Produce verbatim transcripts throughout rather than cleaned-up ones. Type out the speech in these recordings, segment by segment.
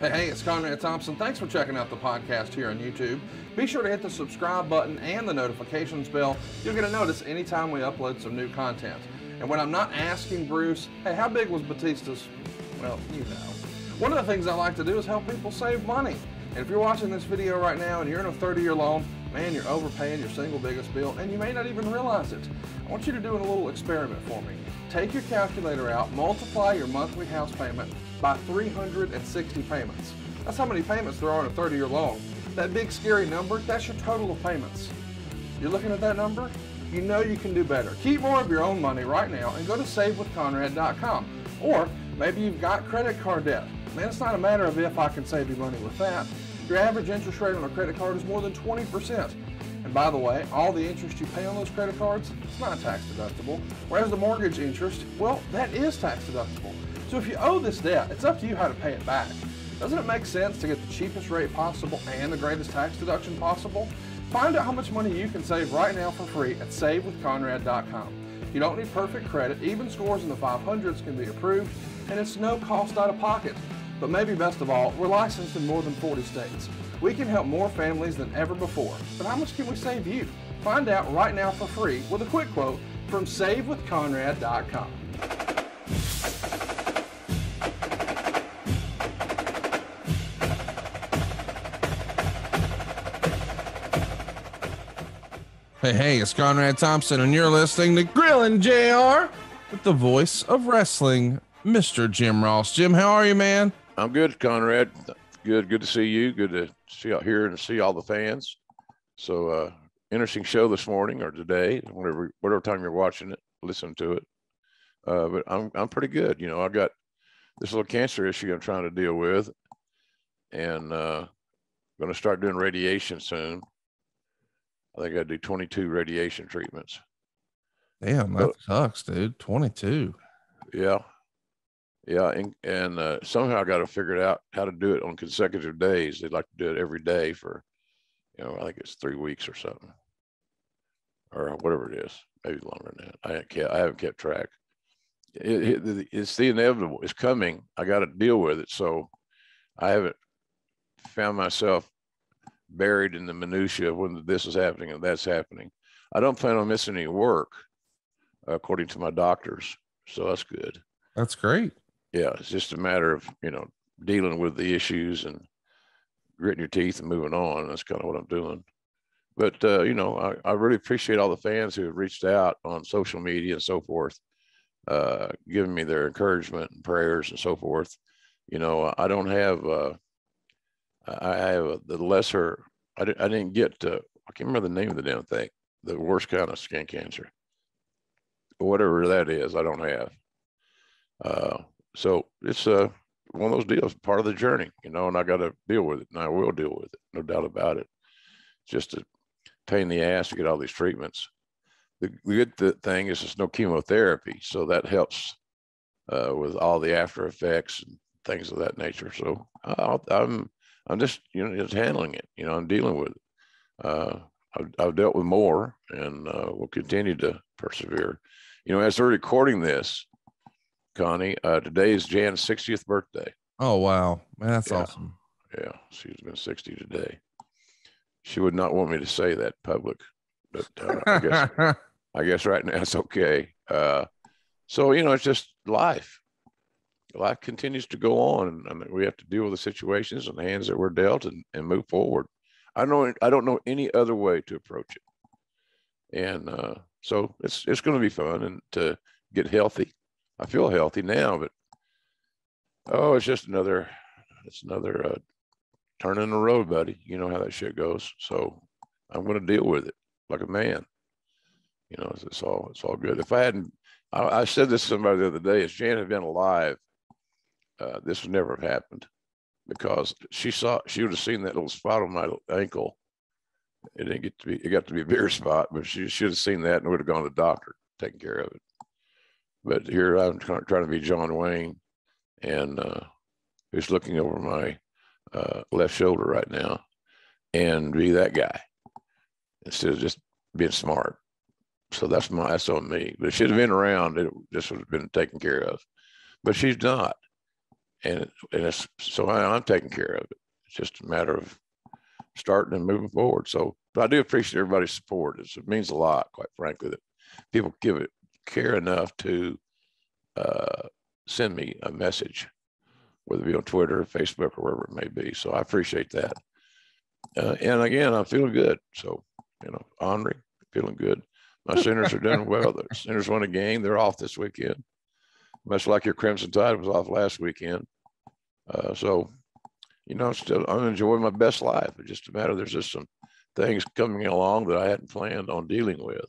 Hey, hey, it's Conrad Thompson. Thanks for checking out the podcast here on YouTube. Be sure to hit the subscribe button and the notifications bell. You'll get a notice anytime we upload some new content. And when I'm not asking Bruce, hey, how big was Batista's? Well, you know. One of the things I like to do is help people save money. And if you're watching this video right now and you're in a thirty-year loan, man, you're overpaying your single biggest bill, and you may not even realize it. I want you to do a little experiment for me. Take your calculator out, multiply your monthly house payment by three hundred sixty payments. That's how many payments there are in a thirty-year loan. That big scary number, that's your total of payments. You're looking at that number? You know you can do better. Keep more of your own money right now and go to Save With Conrad dot com. Or maybe you've got credit card debt. Man, it's not a matter of if I can save you money with that. Your average interest rate on a credit card is more than twenty percent. And by the way, all the interest you pay on those credit cards, it's not tax deductible. Whereas the mortgage interest, well, that is tax deductible. So if you owe this debt, it's up to you how to pay it back. Doesn't it make sense to get the cheapest rate possible and the greatest tax deduction possible? Find out how much money you can save right now for free at Save With Conrad dot com. You don't need perfect credit. Even scores in the five hundreds can be approved, and it's no cost out of pocket. But maybe best of all, we're licensed in more than forty states. We can help more families than ever before. But how much can we save you? Find out right now for free with a quick quote from Save With Conrad dot com. Hey, hey, it's Conrad Thompson, and you're listening to Grillin' J R with the voice of wrestling, Mister Jim Ross. Jim, how are you, man? I'm good, Conrad. Good. Good to see you. Good to see out here and see all the fans. So, uh, interesting show this morning or today, whatever, whatever time you're watching it, listen to it. Uh, but I'm, I'm pretty good. You know, I've got this little cancer issue I'm trying to deal with, and, uh, going to start doing radiation soon. I think I do twenty-two radiation treatments. Damn, that so, sucks, dude. twenty-two. Yeah. Yeah. And, and uh, somehow I got to figure it out how to do it on consecutive days. They'd like to do it every day for, you know, I think it's three weeks or something, or whatever it is, maybe longer than that. I haven't kept, I haven't kept track. It, it, it's the inevitable. It's coming. I got to deal with it. So I haven't found myself buried in the minutia of when this is happening and that's happening. I don't plan on missing any work, according to my doctors. So that's good. That's great. Yeah. It's just a matter of, you know, dealing with the issues and gritting your teeth and moving on. That's kind of what I'm doing. But, uh, you know, I, I really appreciate all the fans who have reached out on social media and so forth, uh, giving me their encouragement and prayers and so forth. You know, I don't have, uh, I have the lesser, I didn't, I didn't get, uh, I can't remember the name of the damn thing, the worst kind of skin cancer, whatever that is, I don't have. Uh, so it's uh, one of those deals, part of the journey, you know, and I got to deal with it, and I will deal with it, no doubt about it. It's just a pain in the ass to get all these treatments. The good th thing is there's no chemotherapy, so that helps uh, with all the after effects and things of that nature. So I'll, I'm... I'm just, you know, just handling it, you know, I'm dealing with it. Uh, I've, I've dealt with more, and uh, will continue to persevere. You know, as we're recording this, Connie, uh, today is Jan's sixtieth birthday. Oh, wow. Man, that's yeah. awesome. Yeah. She's been sixty today. She would not want me to say that public, but uh, I, guess, I guess right now it's okay. Uh, so, you know, it's just life. Life continues to go on, and we have to deal with the situations and the hands that we're dealt, and, and move forward. I know I don't know any other way to approach it, and uh, so it's it's going to be fun and to get healthy. I feel healthy now, but oh, it's just another it's another uh, turn in the road, buddy. You know how that shit goes. So I'm going to deal with it like a man. You know, it's, it's all it's all good. If I hadn't, I, I said this to somebody the other day. If Jan had been alive, Uh, this would never have happened, because she saw, she would have seen that little spot on my ankle. It didn't get to be, it got to be a bigger spot, but she should have seen that and would have gone to the doctor, taking care of it. But here I'm trying to be John Wayne, and uh, who's looking over my uh, left shoulder right now, and be that guy instead of just being smart. So that's my, that's on me, but it should have been around. It just would have been taken care of, but she's not. and, and it's, so I, I'm taking care of it. It's just a matter of starting and moving forward. So, but I do appreciate everybody's support. It's, it means a lot, quite frankly, that people give it care enough to uh, send me a message, whether it be on Twitter or Facebook or wherever it may be. So I appreciate that. Uh, and again, I'm feeling good. So, you know, honoring, feeling good. My Sooners are doing well. The Sooners won a game. They're off this weekend, much like your Crimson Tide was off last weekend. Uh, so, you know, still, I'm enjoying my best life. It's just a matter, there's just some things coming along that I hadn't planned on dealing with.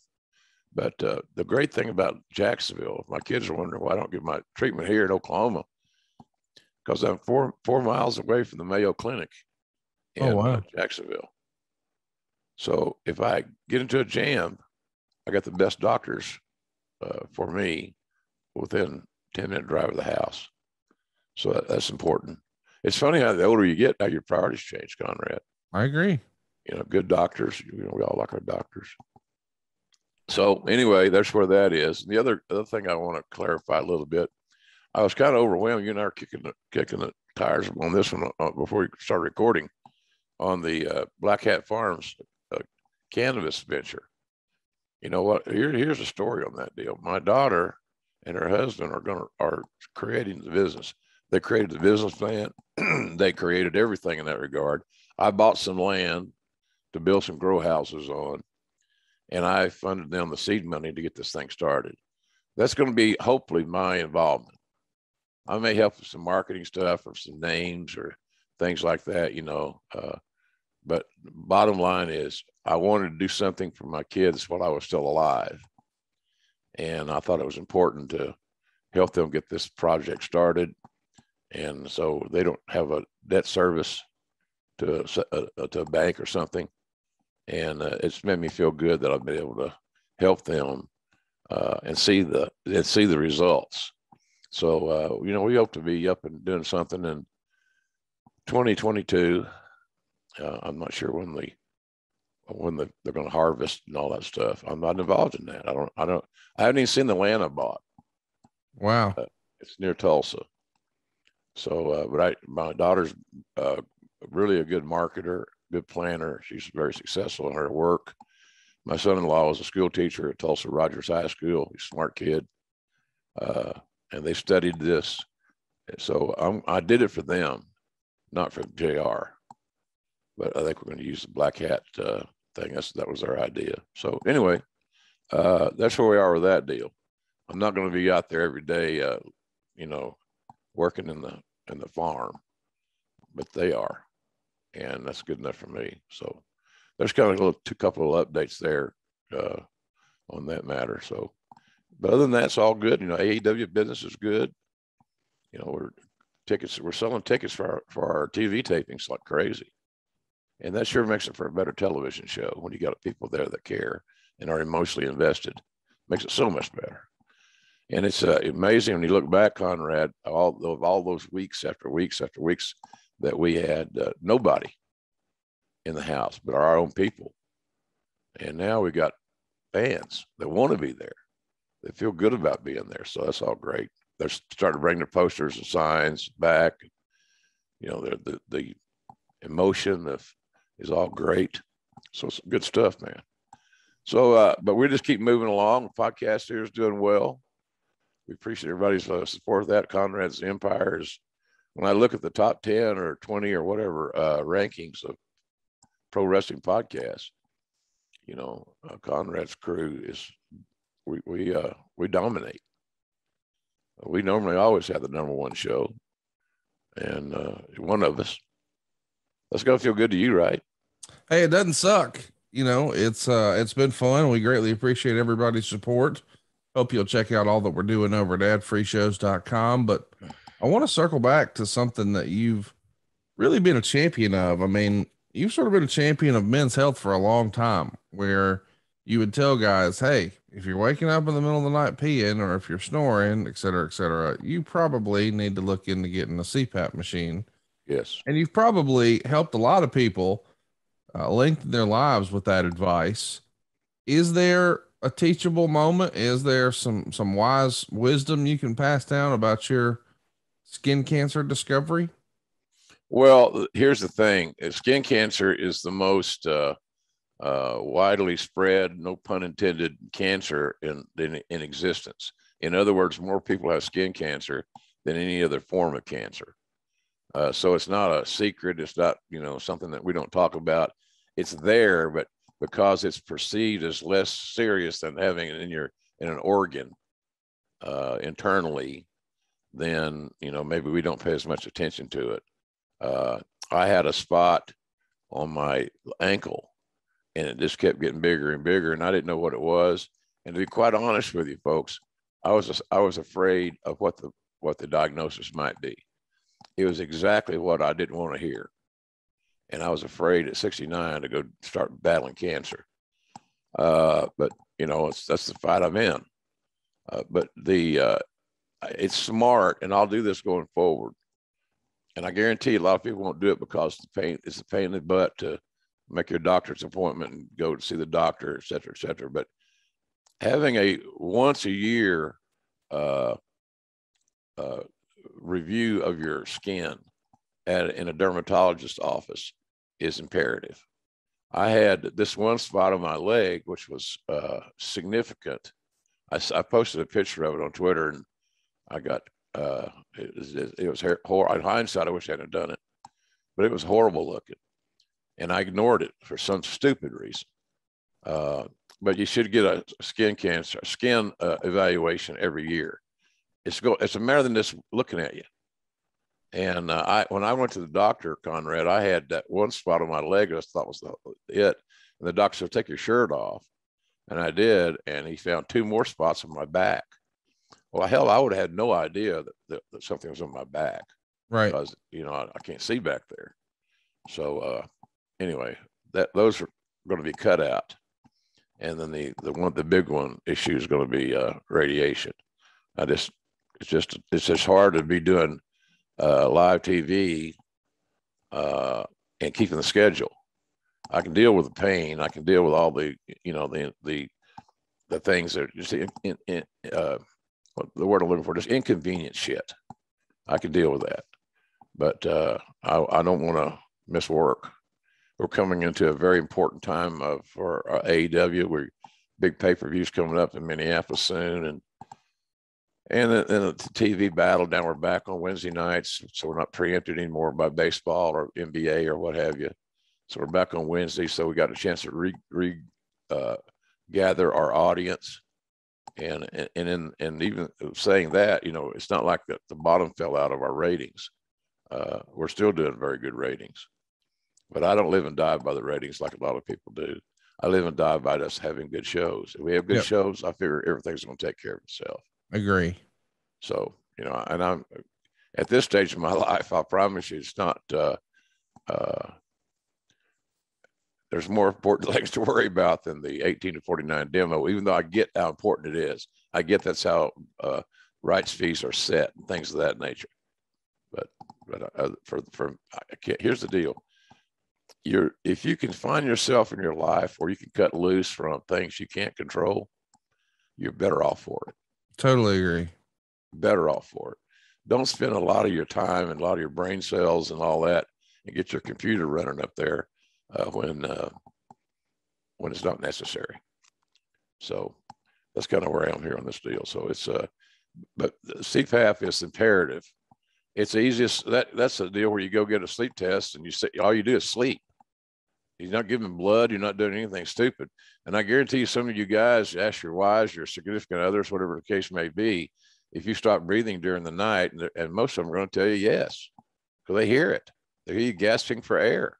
But uh, the great thing about Jacksonville, my kids are wondering why I don't get my treatment here in Oklahoma, because I'm four four miles away from the Mayo Clinic in oh, wow. Jacksonville. So if I get into a jam, I got the best doctors uh, for me within ten minute drive of the house. So that, that's important. It's funny how the older you get, how your priorities change, Conrad. I agree. You know, good doctors, you know, we all like our doctors. So anyway, that's where that is. And the other, other thing I want to clarify a little bit, I was kind of overwhelmed. You and I are kicking the, kicking the tires on this one uh, before we start recording on the uh, Black Hat Farms uh, cannabis venture. You know what? Here, here's a story on that deal. My daughter and her husband are gonna are creating the business. They created the business plan. They created everything in that regard. I bought some land to build some grow houses on, and I funded them the seed money to get this thing started. That's going to be hopefully my involvement. I may help with some marketing stuff or some names or things like that, you know. Uh, but bottom line is, I wanted to do something for my kids while I was still alive. And I thought it was important to help them get this project started. And so they don't have a debt service to a, a, to a bank or something. And uh, it's made me feel good that I've been able to help them uh, and see the and see the results. So, uh, you know, we hope to be up and doing something in twenty twenty-two. Uh, I'm not sure when the when the, they're going to harvest and all that stuff. I'm not involved in that. I don't, I don't, I haven't even seen the land I bought. Wow. Uh, it's near Tulsa. So, uh, but I, my daughter's uh, really a good marketer, good planner. She's very successful in her work. My son-in-law was a school teacher at Tulsa Rogers High School. He's a smart kid. Uh, and they studied this. So I'm, I did it for them, not for J R. But I think we're going to use the Black Hat uh, thing. That's, that was our idea. So anyway, uh, that's where we are with that deal. I'm not going to be out there every day, uh, you know, working in the in the farm, but they are, and that's good enough for me. So there's kind of a little, two couple of updates there uh, on that matter. So, but other than that, it's all good. You know, A E W business is good. You know, we're tickets. We're selling tickets for our, for our T V tapings like crazy. And that sure makes it for a better television show when you got people there that care and are emotionally invested. Makes it so much better. And it's uh, amazing when you look back, Conrad, all of all those weeks after weeks after weeks that we had uh, nobody in the house but our own people. And now we got fans that want to be there. They feel good about being there. So that's all great. They're starting to bring their posters and signs back. You know, the the emotion of is all great. So it's good stuff, man. So, uh, but we just keep moving along. The podcast here is doing well. We appreciate everybody's uh, support of that. Conrad's Empire is, when I look at the top ten or twenty or whatever uh, rankings of pro wrestling podcasts, you know, uh, Conrad's crew is, we, we, uh, we dominate. We normally always have the number one show and uh, one of us. That's going to feel good to you, right? Hey, it doesn't suck. You know, it's, uh, it's been fun. We greatly appreciate everybody's support. Hope you'll check out all that we're doing over at ad free shows dot com. But I want to circle back to something that you've really been a champion of. I mean, you've sort of been a champion of men's health for a long time, where you would tell guys, hey, if you're waking up in the middle of the night peeing, or if you're snoring, et cetera, et cetera, you probably need to look into getting a C PAP machine. Yes. And you've probably helped a lot of people uh, lengthen their lives with that advice. Is there a teachable moment? Is there some, some wise wisdom you can pass down about your skin cancer discovery? Well, here's the thing. Skin cancer is the most uh, uh, widely spread, no pun intended, cancer in, in, in existence. In other words, more people have skin cancer than any other form of cancer. Uh, so it's not a secret. It's not, you know, something that we don't talk about. It's there, but because it's perceived as less serious than having it in your, in an organ uh, internally, then, you know, maybe we don't pay as much attention to it. Uh, I had a spot on my ankle and it just kept getting bigger and bigger, and I didn't know what it was. And to be quite honest with you folks, I was, I was afraid of what the, what the diagnosis might be. It was exactly what I didn't want to hear. And I was afraid at sixty-nine to go start battling cancer. Uh, but you know, it's, that's the fight I'm in. Uh, but the, uh, it's smart, and I'll do this going forward. And I guarantee a lot of people won't do it because the pain is the pain in the butt to make your doctor's appointment and go to see the doctor, et cetera, et cetera. But having a once a year uh, uh, review of your skin at, in a dermatologist's office is imperative. I had this one spot on my leg, which was uh, significant. I, I posted a picture of it on Twitter, and I got, uh, it was, it was horrible. In hindsight, I wish I hadn't done it, but it was horrible looking. And I ignored it for some stupid reason. Uh, but you should get a skin cancer, skin uh, evaluation every year. It's go, it's a matter than just looking at you. And uh, I, when I went to the doctor, Conrad, I had that one spot on my leg I thought was the, it. And the doctor said, "Take your shirt off." And I did. And he found two more spots on my back. Well, hell, I would have had no idea that, that, that something was on my back. Right. Because, you know, I, I can't see back there. So uh, anyway, that those are going to be cut out. And then the, the one, the big one issue is going to be uh, radiation. I just, it's just, it's just hard to be doing uh, live T V uh, and keeping the schedule. I can deal with the pain. I can deal with all the, you know, the, the, the things that are just in, in, in uh, the word I'm looking for, just inconvenient shit. I can deal with that, but uh, I, I don't want to miss work. We're coming into a very important time of, for our A E W. We're big pay-per-views coming up in Minneapolis soon. And, and then the T V battle. Now we're back on Wednesday nights. So we're not preempted anymore by baseball or N B A or what have you. So we're back on Wednesday. So we got a chance to re, re uh, gather our audience. And, and, and, in, and even saying that, you know, it's not like the, the bottom fell out of our ratings. Uh, we're still doing very good ratings, but I don't live and die by the ratings like a lot of people do. I live and die by us having good shows. If we have good yep. shows, I figure everything's going to take care of itself. Agree. So, you know, and I'm at this stage of my life, I promise you it's not, uh, uh, there's more important things to worry about than the eighteen to forty-nine demo, even though I get how important it is. I get that's how uh, rights fees are set and things of that nature. But, but uh, for, for I can't, here's the deal. You're, if you can find yourself in your life where you can cut loose from things you can't control, you're better off for it. Totally agree. Better off for it. Don't spend a lot of your time and a lot of your brain cells and all that and get your computer running up there Uh, when uh, when it's not necessary. So that's kind of where I am here on this deal. So it's uh, but C PAP is imperative. It's the easiest. That that's the deal where you go get a sleep test and you say all you do is sleep. You're not giving blood. You're not doing anything stupid. And I guarantee you, some of you guys, ask your wives, your significant others, whatever the case may be, if you stop breathing during the night, and, and most of them are going to tell you yes, because they hear it. They hear you gasping for air.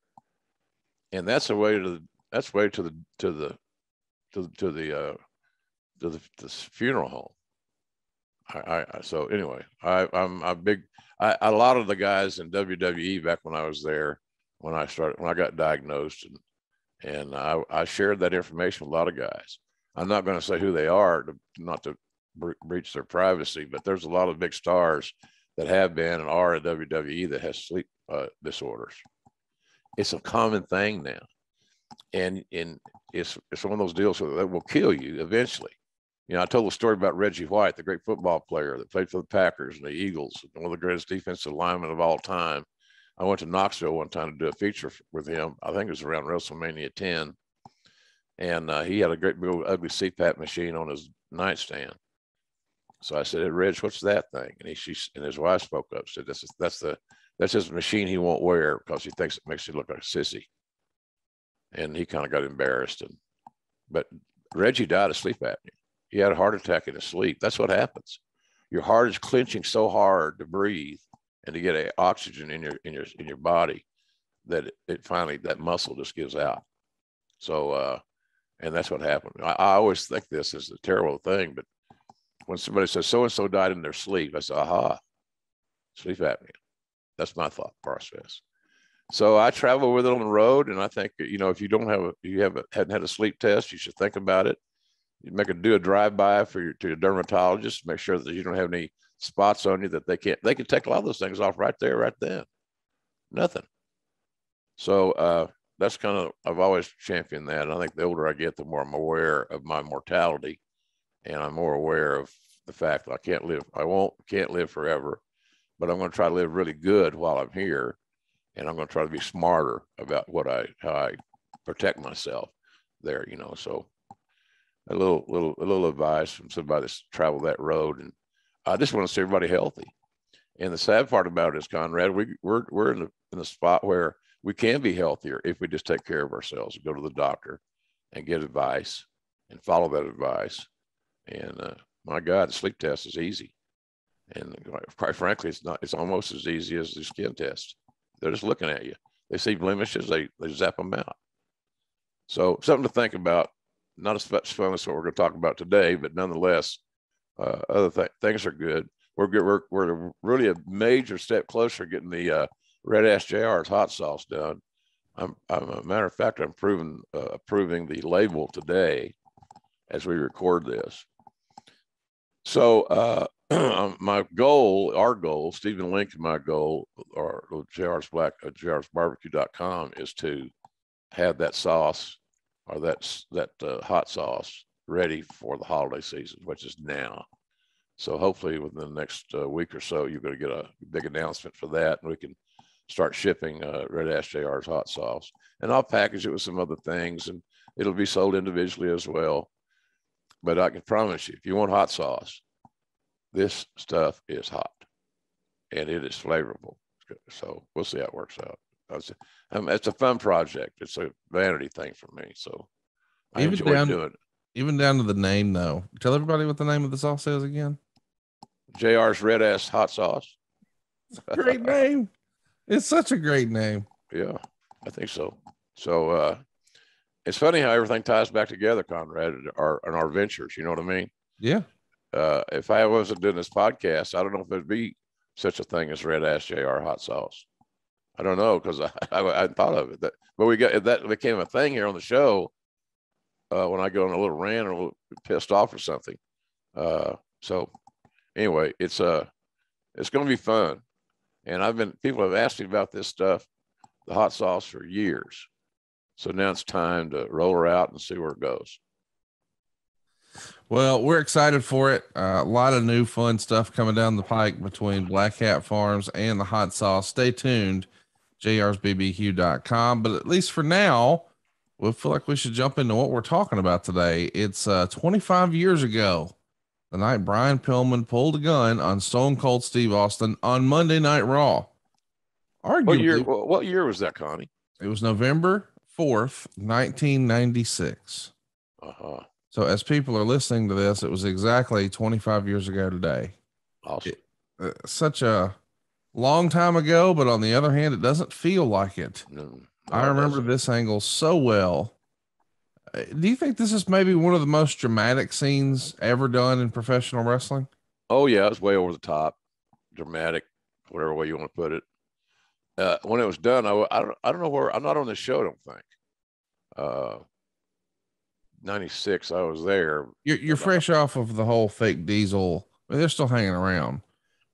And that's a way to the, that's way to the to the to the to the uh, to the, the funeral home. I, I so anyway, I, I'm a big. I, a lot of the guys in W W E back when I was there, when I started, when I got diagnosed, and and I, I shared that information with a lot of guys. I'm not going to say who they are, to, not to bre breach their privacy, but there's a lot of big stars that have been and are at W W E that has sleep uh, disorders. It's a common thing now. And, and it's, it's one of those deals that will kill you eventually. You know, I told the story about Reggie White, the great football player that played for the Packers and the Eagles, one of the greatest defensive linemen of all time. I went to Knoxville one time to do a feature with him. I think it was around WrestleMania ten. And uh, he had a great big old ugly C PAP machine on his nightstand. So I said, "Hey, Reg, what's that thing?" And he, she, and his wife spoke up, said, that's, that's the, that's his machine he won't wear because he thinks it makes you look like a sissy. And he kind of got embarrassed. And, but Reggie died of sleep apnea. He had a heart attack in his sleep. That's what happens. Your heart is clenching so hard to breathe and to get a oxygen in your, in your, in your body that it, it finally, that muscle just gives out. So, uh, and that's what happened. I, I always think this is a terrible thing, but when somebody says so-and-so died in their sleep, I say, aha, sleep apnea. That's my thought process. So I travel with it on the road. And I think, you know, if you don't have, a, you haven't hadn't had a sleep test, you should think about it. You make a, do a drive-by for your, to your dermatologist, make sure that you don't have any spots on you that they can't, they can take a lot of those things off right there, right then. Nothing. So, uh, that's kind of, I've always championed that. And I think the older I get, the more I'm aware of my mortality, and I'm more aware of the fact that I can't live, I won't, can't live forever, but I'm going to try to live really good while I'm here. And I'm going to try to be smarter about what I, how I protect myself there, you know? So a little, little, a little advice from somebody that's traveled that road. And I just want to see everybody healthy. And the sad part about it is, Conrad, we we're, we're in the, in the spot where we can be healthier if we just take care of ourselves, go to the doctor and get advice and follow that advice. And uh, my God, the sleep test is easy. And quite frankly, it's not, it's almost as easy as the skin test. They're just looking at you. They see blemishes, they, they zap them out. So something to think about, not as much fun as what we're gonna talk about today, but nonetheless, uh, other th things are good. We're, good. we're we're really a major step closer getting the, uh, Red Ass J R's hot sauce done. I'm, I'm a matter of fact, I'm proving, uh, approving the label today as we record this. So uh, my goal, our goal, Stephen Link's my goal, or J R's Black, uh, J R's barbecue dot com is to have that sauce or that, that uh, hot sauce ready for the holiday season, which is now. So hopefully within the next uh, week or so, you're going to get a big announcement for that, and we can start shipping uh, Red Ass J R's hot sauce, and I'll package it with some other things, and it'll be sold individually as well. But I can promise you, if you want hot sauce, this stuff is hot, and it is flavorful. So we'll see how it works out. That's um, it's a fun project. It's a vanity thing for me, so I even enjoy down, doing it. Even down to the name, though. Tell everybody what the name of the sauce is again. J R's Red Ass Hot Sauce. It's a great name. It's such a great name. Yeah, I think so. So uh, it's funny how everything ties back together, Conrad, and our, and our ventures. You know what I mean? Yeah. Uh, if I wasn't doing this podcast, I don't know if it'd be such a thing as Red Ass J R hot sauce. I don't know, because I, I, I hadn't thought of it. That, but we got that became a thing here on the show uh, when I go on a little rant or a little pissed off or something. Uh, so anyway, it's uh, it's going to be fun. And I've been, people have asked me about this stuff, the hot sauce, for years. So now it's time to roll her out and see where it goes. Well, we're excited for it. Uh, a lot of new fun stuff coming down the pike between Black Hat Farms and the hot sauce. Stay tuned, J R's B B Q dot com. But at least for now, we feel like we should jump into what we're talking about today. It's uh, twenty-five years ago, the night Brian Pillman pulled a gun on Stone Cold Steve Austin on Monday Night Raw. Arguably, what year, what year was that, Connie? It was November fourth, nineteen ninety-six. Uh-huh. So as people are listening to this, it was exactly twenty-five years ago today. Awesome. It, uh, such a long time ago, but on the other hand, it doesn't feel like it. No, no, I remember it this angle so well. Do you think this is maybe one of the most dramatic scenes ever done in professional wrestling? Oh yeah. It's way over the top, dramatic, whatever way you want to put it. Uh, when it was done, I, I don't, I don't know where, I'm not on the show, I don't think. Uh, ninety-six, I was there. You're, you're fresh I, off of the whole fake Diesel. I mean, they're still hanging around,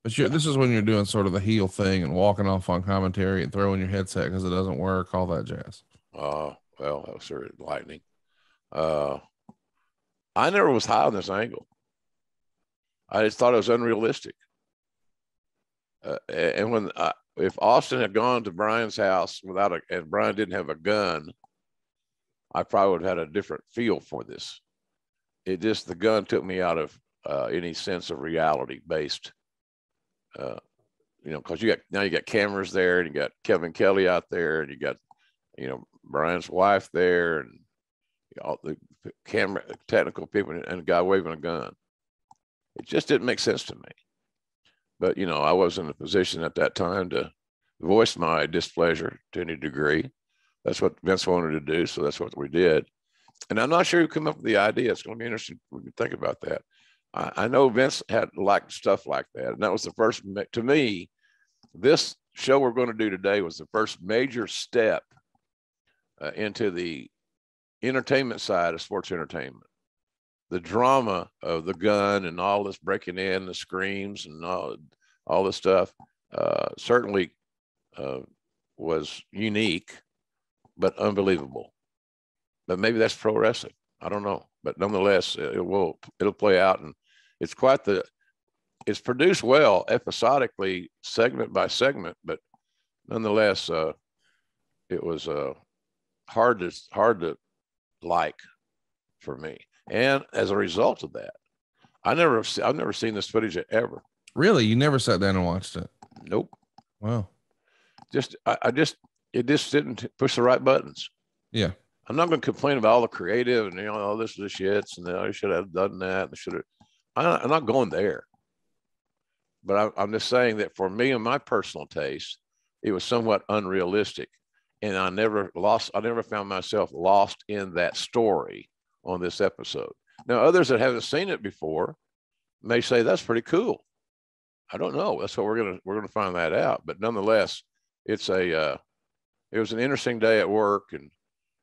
but you're, this is when you're doing sort of the heel thing and walking off on commentary and throwing your headset because it doesn't work, all that jazz. Oh, uh, well, that was sort of lightning. Uh, I never was high on this angle. I just thought it was unrealistic. Uh, and when uh, if Austin had gone to Brian's house without a, and Brian didn't have a gun, I probably would have had a different feel for this. It just, the gun took me out of uh, any sense of reality based, uh, you know, cause you got, now you got cameras there and you got Kevin Kelly out there and you got, you know, Brian's wife there and all the camera technical people and a guy waving a gun. It just didn't make sense to me. But, you know, I wasn't in a position at that time to voice my displeasure to any degree. That's what Vince wanted to do. So that's what we did. And I'm not sure who came up with the idea. It's going to be interesting. We can think about that. I, I know Vince had liked stuff like that. And that was the first, to me, this show we're going to do today was the first major step uh, into the entertainment side of sports entertainment. The drama of the gun and all this breaking in, the screams and all, all this stuff uh, certainly uh, was unique, but unbelievable. But maybe that's pro wrestling. I don't know. But nonetheless, it will, it'll play out. And it's quite the, it's produced well episodically, segment by segment, but nonetheless, uh, it was uh, hard to, hard to like for me. And as a result of that, I never, I've never seen this footage ever. Really? You never sat down and watched it? Nope. Wow. Just, I, I just, it just didn't push the right buttons. Yeah. I'm not going to complain about all the creative and, you know, all this, this shit, and I should have done that. I should have, I, I'm not going there, but I, I'm just saying that for me and my personal taste, it was somewhat unrealistic. And I never lost, I never found myself lost in that story on this episode. Now, others that haven't seen it before may say that's pretty cool. I don't know. That's what we're gonna we're gonna find that out. But nonetheless, it's a uh, it was an interesting day at work, and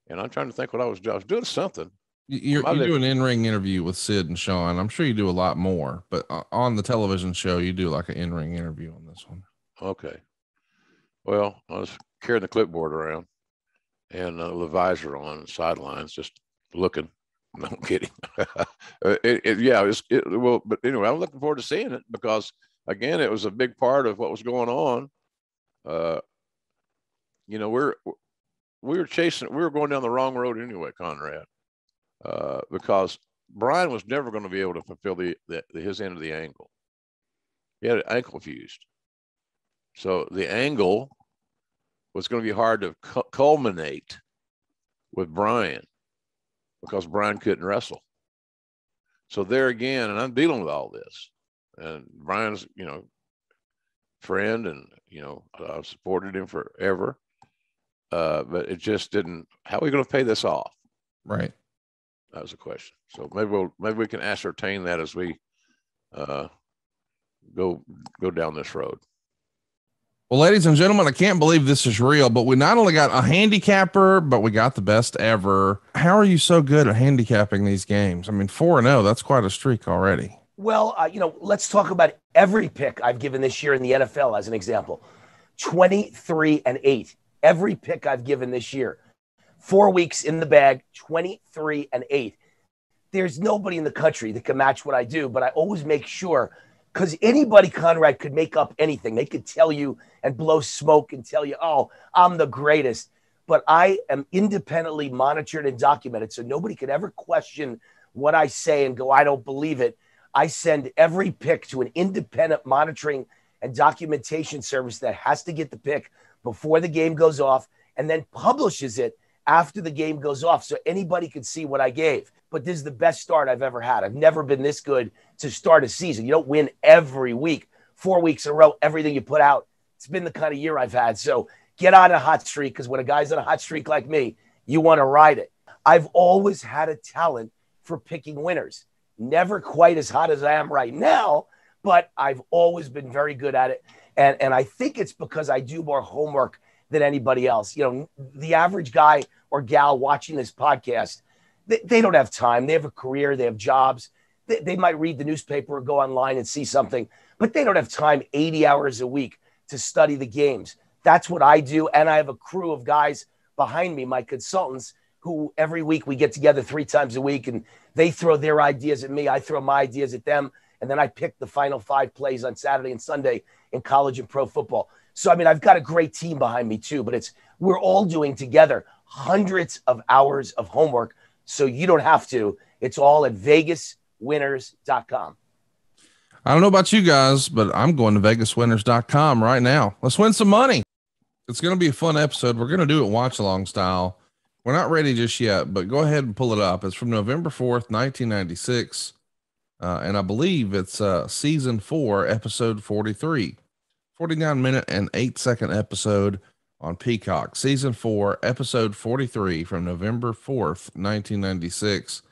and I'm trying to think what I was, I was doing something. You're, you do an in-ring interview with Sid and Shawn. I'm sure you do a lot more, but on the television show, you do like an in-ring interview on this one. Okay. Well, I was carrying the clipboard around and uh, the visor on the sidelines, just looking. No, I'm kidding. it, it, yeah, it's, it will. But anyway, I'm looking forward to seeing it because, again, it was a big part of what was going on. Uh, you know, we're we were chasing, we were going down the wrong road anyway, Conrad, uh, because Brian was never going to be able to fulfill the, the, the his end of the angle. He had an ankle fused, so the angle was going to be hard to cu culminate with Brian, because Brian couldn't wrestle. So there again, and I'm dealing with all this, and Brian's, you know, friend, and, you know, I've supported him forever, uh, but it just didn't, how are we going to pay this off? Right. That was a question. So maybe we'll, maybe we can ascertain that as we uh, go, go down this road. Well, ladies and gentlemen, I can't believe this is real, but we not only got a handicapper, but we got the best ever. How are you so good at handicapping these games? I mean, four and oh, that's quite a streak already. Well, uh, you know, let's talk about every pick I've given this year in the N F L as an example. twenty-three and eight. Every pick I've given this year. Four weeks in the bag, twenty-three and eight. There's nobody in the country that can match what I do, but I always make sure, because anybody, Conrad, could make up anything. They could tell you and blow smoke and tell you, oh, I'm the greatest. But I am independently monitored and documented, so nobody could ever question what I say and go, I don't believe it. I send every pick to an independent monitoring and documentation service that has to get the pick before the game goes off and then publishes it after the game goes off so anybody could see what I gave. But this is the best start I've ever had. I've never been this good to start a season. You don't win every week, four weeks in a row, everything you put out. It's been the kind of year I've had. So get on a hot streak, because when a guy's on a hot streak like me, you want to ride it. I've always had a talent for picking winners. Never quite as hot as I am right now, but I've always been very good at it. And, and I think it's because I do more homework than anybody else. You know, the average guy or gal watching this podcast, they don't have time. They have a career. They have jobs. They, they might read the newspaper or go online and see something, but they don't have time eighty hours a week to study the games. That's what I do. And I have a crew of guys behind me, my consultants, who every week we get together three times a week and they throw their ideas at me. I throw my ideas at them. And then I picked the final five plays on Saturday and Sunday in college and pro football. So, I mean, I've got a great team behind me too, but it's, we're all doing together hundreds of hours of homework. So you don't have to. It's all at Vegas Winners dot com. I don't know about you guys, but I'm going to Vegas Winners dot com right now. Let's win some money. It's going to be a fun episode. We're going to do it watch along style. We're not ready just yet, but go ahead and pull it up. It's from November fourth, nineteen ninety-six. Uh, and I believe it's uh, season four, episode forty-three, forty-nine minute and eight second episode on Peacock. Season four, episode forty-three from November fourth, nineteen ninety-six.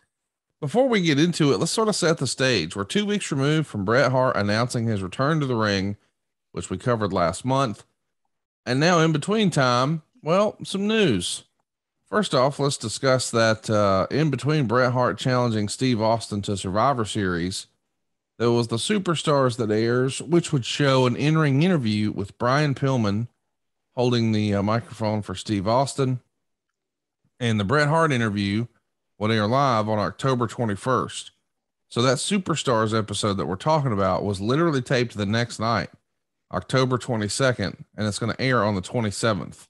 Before we get into it, let's sort of set the stage. We're two weeks removed from Bret Hart announcing his return to the ring, which we covered last month. And now in between time, well, some news. First off, let's discuss that uh, in between Bret Hart challenging Steve Austin to Survivor Series, there was the Superstars that airs, which would show an in-ring interview with Brian Pillman holding the uh, microphone for Steve Austin. And the Bret Hart interview would air live on October twenty-first. So that Superstars episode that we're talking about was literally taped the next night, October twenty-second, and it's going to air on the twenty-seventh.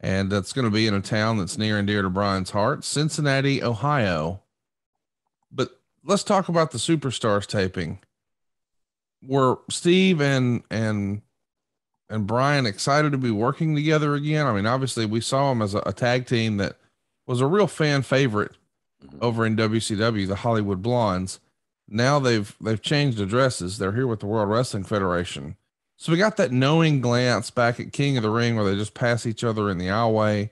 And that's going to be in a town that's near and dear to Brian's heart, Cincinnati, Ohio. But let's talk about the Superstars taping. Were Steve and, and, and Brian excited to be working together again? I mean, obviously we saw them as a, a tag team that was a real fan favorite over in W C W, the Hollywood Blondes. Now they've, they've changed addresses. They're here with the World Wrestling Federation. So we got that knowing glance back at King of the Ring where they just pass each other in the aisleway.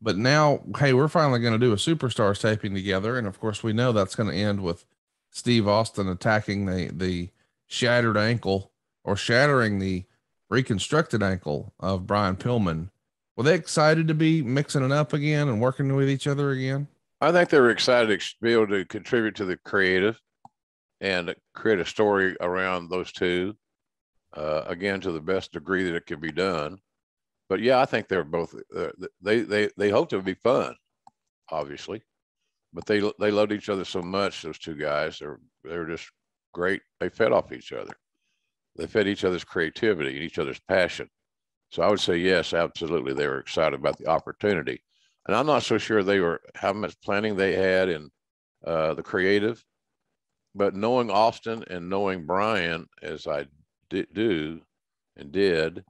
But now, hey, we're finally going to do a Superstars taping together. And of course we know that's going to end with Steve Austin attacking the, the shattered ankle or shattering the reconstructed ankle of Brian Pillman. Were they excited to be mixing it up again and working with each other again? I think they were excited to be able to contribute to the creative and create a story around those two. Uh, again, to the best degree that it can be done. But yeah, I think they're both, uh, they, they, they hoped it would be fun, obviously, but they, they loved each other so much. Those two guys, they're, they're just great. They fed off each other. They fed each other's creativity and each other's passion. So I would say, yes, absolutely. They were excited about the opportunity, and I'm not so sure they were how much planning they had in uh, the creative, but knowing Austin and knowing Brian, as I do and did,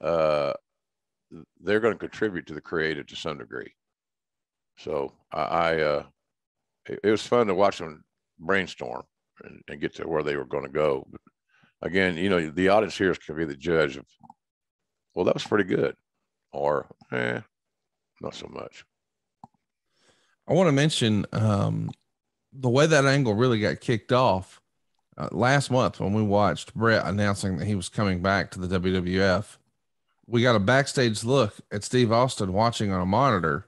uh, they're going to contribute to the creative to some degree. So I, I uh, it, it was fun to watch them brainstorm and, and get to where they were going to go. But again, you know, the audience here can be the judge of, well, that was pretty good, or eh, not so much. I want to mention um, the way that angle really got kicked off. Uh, last month when we watched Bret announcing that he was coming back to the W W F, we got a backstage look at Steve Austin watching on a monitor.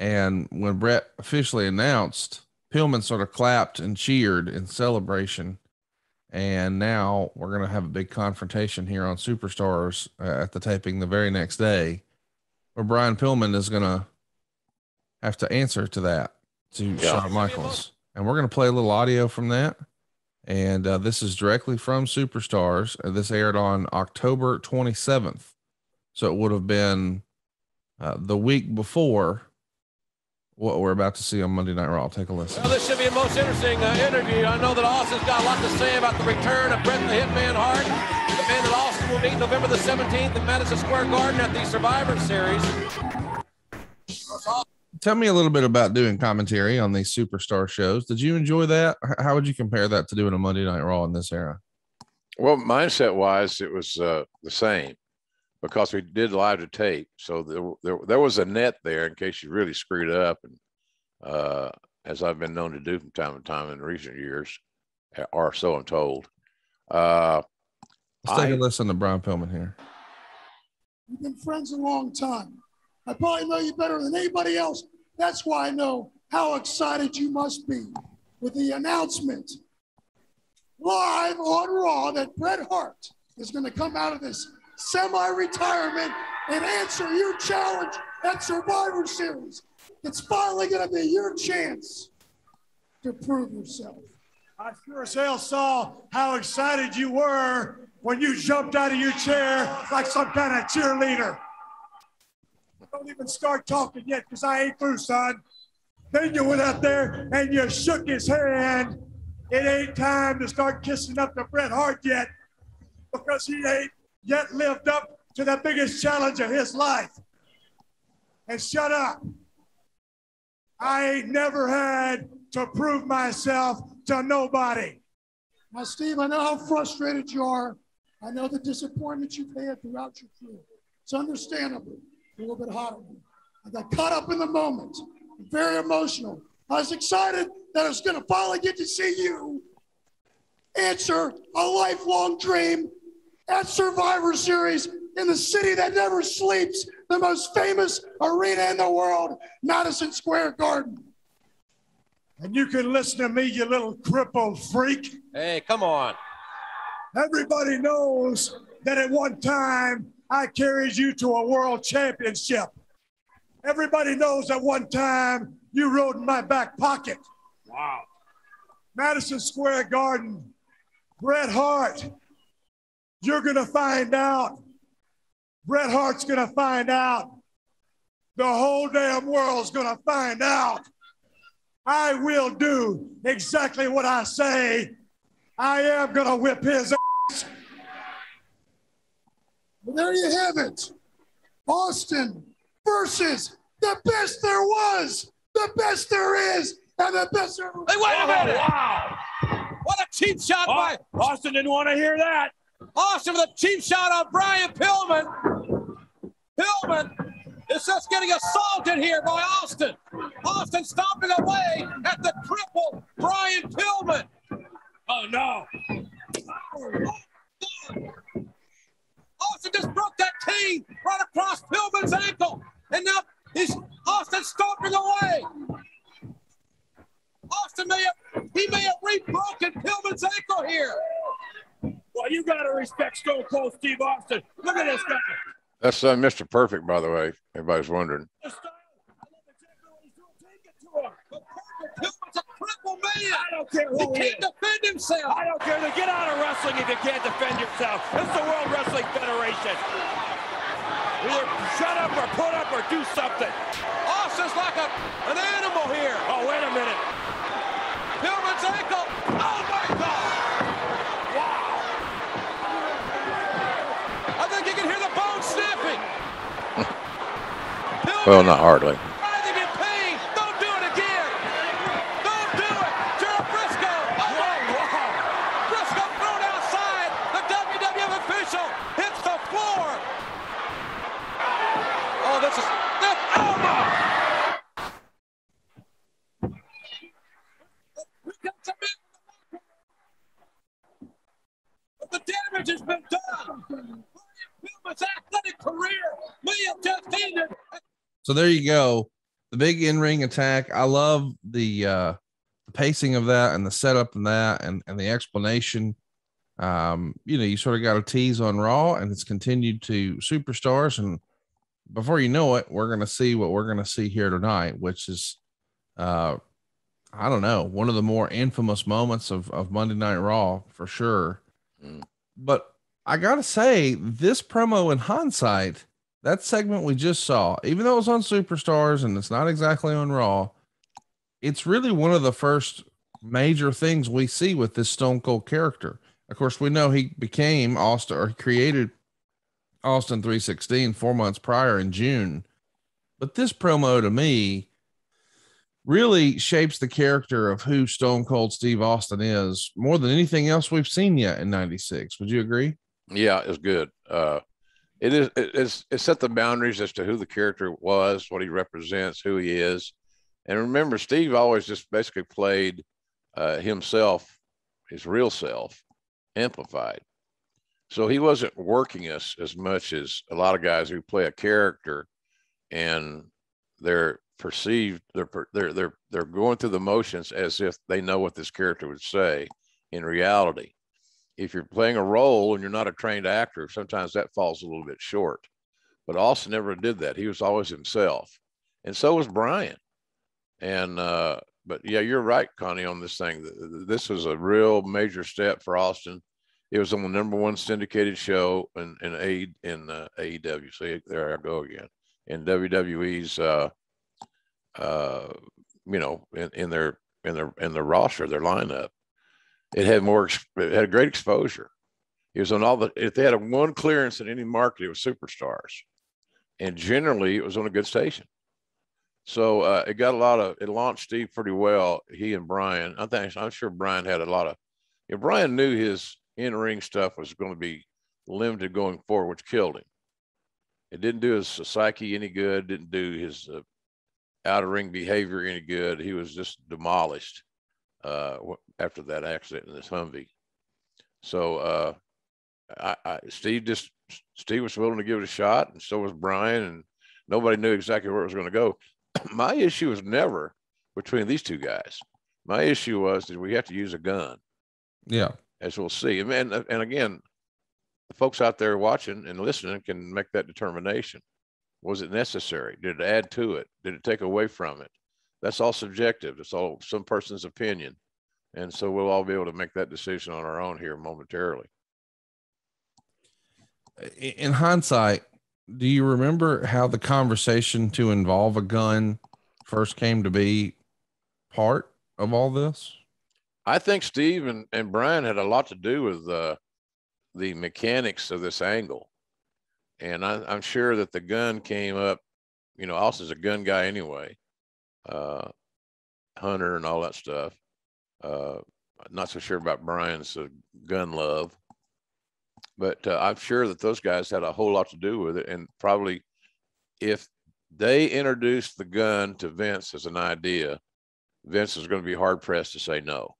And when Bret officially announced, Pillman sort of clapped and cheered in celebration. And now we're going to have a big confrontation here on Superstars uh, at the taping the very next day, where Brian Pillman is going to have to answer to that to yeah. Shawn Michaels. And we're going to play a little audio from that. And uh, this is directly from Superstars. Uh, this aired on October twenty-seventh. So it would have been uh, the week before what we're about to see on Monday Night Raw. I'll take a listen. Well, this should be a most interesting uh, interview. I know that Austin's got a lot to say about the return of Bret the Hitman Hart, the man that Austin will meet November the seventeenth in Madison Square Garden at the Survivor Series. Tell me a little bit about doing commentary on these Superstar shows. Did you enjoy that? How would you compare that to doing a Monday Night Raw in this era? Well, mindset wise, it was uh, the same because we did live to tape. So there, there, there was a net there in case you really screwed up. And uh, as I've been known to do from time to time in recent years, or so I'm told. Uh, Let's take I, a listen to Brian Pillman here. We've been friends a long time. I probably know you better than anybody else. That's why I know how excited you must be with the announcement live on Raw that Bret Hart is going to come out of this semi-retirement and answer your challenge at Survivor Series. It's finally going to be your chance to prove yourself. I sure as hell saw how excited you were when you jumped out of your chair like some kind of cheerleader. Don't even start talking yet because I ain't through, son. Then you went out there and you shook his hand. It ain't time to start kissing up to Bret Hart yet because he ain't yet lived up to the biggest challenge of his life. And shut up. I ain't never had to prove myself to nobody. Now, Steve, I know how frustrated you are. I know the disappointment you've had throughout your career. It's understandable. A little bit hotter. I got caught up in the moment. I'm very emotional. I was excited that I was going to finally get to see you answer a lifelong dream at Survivor Series in the city that never sleeps, the most famous arena in the world, Madison Square Garden. And you can listen to me, you little crippled freak. Hey, come on. Everybody knows that at one time, I carried you to a world championship. Everybody knows at one time you rode in my back pocket. Wow. Madison Square Garden, Bret Hart, you're gonna find out. Bret Hart's gonna find out. The whole damn world's gonna find out. I will do exactly what I say. I am gonna whip his ass. Well, there you have it. Austin versus the best there was, the best there is, and the best there was. Hey, wait a minute. Oh, wow. What a cheap shot oh, by Austin didn't want to hear that. Austin with a cheap shot on Brian Pillman. Pillman is just getting assaulted here by Austin. Austin stomping away at the cripple Brian Pillman. Oh, no. Oh, Austin just broke that cane right across Pillman's ankle. And now he's Austin stomping away. Austin may have, he may have re-broken Pillman's ankle here. Well, you got to respect Stone Cold Steve Austin. Look at this guy. That's uh, Mister Perfect, by the way. Everybody's wondering. I Pillman's a cripple man. I don't care who he can't is. defend himself. I don't care. Get out of wrestling if you can't defend yourself. It's the World Wrestling Federation. Either shut up or put up or do something. Austin's like a, an animal here. Oh, wait a minute. Pillman's ankle. Oh, my God. Wow. I think you can hear the bone snapping. Well, not hardly. So there you go. The big in-ring attack. I love the uh, the pacing of that and the setup and that and, and the explanation. Um, you know, you sort of got a tease on Raw and it's continued to Superstars. And before you know it, we're going to see what we're going to see here tonight, which is, uh, I don't know, one of the more infamous moments of, of Monday Night Raw for sure. Mm. But I got to say, this promo in hindsight, that segment we just saw, even though it was on Superstars and it's not exactly on Raw, it's really one of the first major things we see with this Stone Cold character. Of course, we know he became Austin or created Austin three sixteen four months prior in June. But this promo to me really shapes the character of who Stone Cold Steve Austin is more than anything else we've seen yet in ninety-six. Would you agree? Yeah, it's good. Uh, It is. It's, it set the boundaries as to who the character was, what he represents, who he is, and remember, Steve always just basically played uh, himself, his real self, amplified. So he wasn't working us as much as a lot of guys who play a character and they're perceived, they're they're they're they're going through the motions as if they know what this character would say in reality. If you're playing a role and you're not a trained actor, sometimes that falls a little bit short, but Austin never did that. He was always himself. And so was Brian. And, uh, But yeah, you're right, Connie, on this thing. This was a real major step for Austin. It was on the number one syndicated show in in, A, in uh, A E W. See, there I go again. In W W E's, uh, uh, you know, in, in their in their in their roster, their lineup, it had more. It had a great exposure. It was on all the. If they had a one clearance in any market, it was Superstars, and generally it was on a good station. So uh, it got a lot of. It launched Steve pretty well. He and Brian. I think I'm sure Brian had a lot of. If Brian knew his in-ring stuff was going to be limited going forward, which killed him. It didn't do his psyche any good. Didn't do his uh, outer ring behavior any good. He was just demolished uh, after that accident in this Humvee. So uh, I, I, Steve just Steve was willing to give it a shot, and so was Brian, and nobody knew exactly where it was going to go. My issue was never between these two guys. My issue was that we have to use a gun. Yeah, as we'll see, and and, and again. The folks out there watching and listening can make that determination. Was it necessary? Did it add to it? Did it take away from it? That's all subjective. It's all some person's opinion. And so we'll all be able to make that decision on our own here momentarily. In hindsight, do you remember how the conversation to involve a gun first came to be part of all this? I think Steve and, and Brian had a lot to do with uh, the mechanics of this angle. And I, I'm sure that the gun came up, you know, Austin's a gun guy anyway, uh, hunter and all that stuff. Uh, not so sure about Brian's uh, gun love, but uh, I'm sure that those guys had a whole lot to do with it. And probably if they introduced the gun to Vince as an idea, Vince is going to be hard pressed to say no,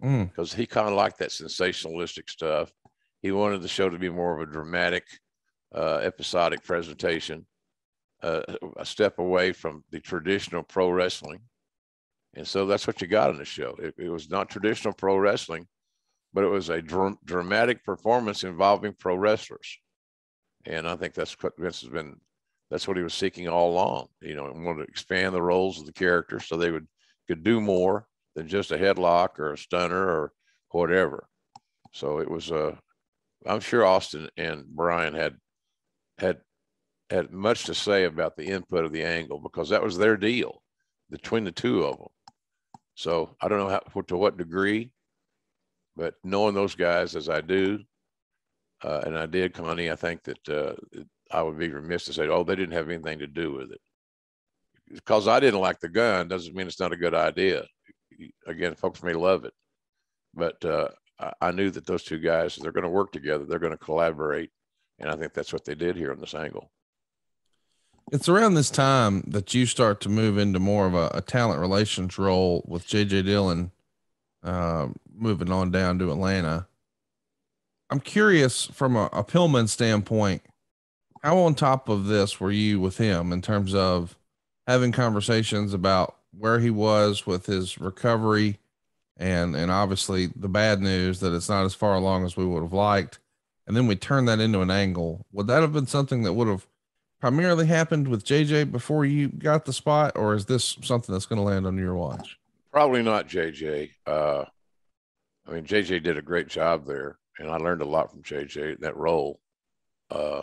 because mm. he kind of liked that sensationalistic stuff. He wanted the show to be more of a dramatic, uh, episodic presentation, uh, a step away from the traditional pro wrestling. And so that's what you got in the show. It, it was not traditional pro wrestling, but it was a dr- dramatic performance involving pro wrestlers. And I think that's what Vince has been, that's what he was seeking all along, you know, and wanted to expand the roles of the characters so they would could do more than just a headlock or a stunner or whatever. So it was a, uh, I'm sure Austin and Brian had, had, had much to say about the input of the angle, because that was their deal between the two of them. So I don't know how, to what degree, but knowing those guys as I do, uh, and I did, Connie, I think that uh, I would be remiss to say, oh, they didn't have anything to do with it. Because I didn't like the gun doesn't mean it's not a good idea. Again, folks may love it, but uh, I knew that those two guys, they're going to work together. They're going to collaborate. And I think that's what they did here on this angle. It's around this time that you start to move into more of a, a talent relations role with J J Dillon, uh, moving on down to Atlanta. I'm curious from a, a Pillman standpoint, how on top of this were you with him in terms of having conversations about where he was with his recovery? And, and obviously the bad news that it's not as far along as we would have liked. And then we turn that into an angle. Would that have been something that would have primarily happened with J J before you got the spot? Or is this something that's going to land on your watch? Probably not J J. Uh, I mean, J J did a great job there, and I learned a lot from J J, that role, uh,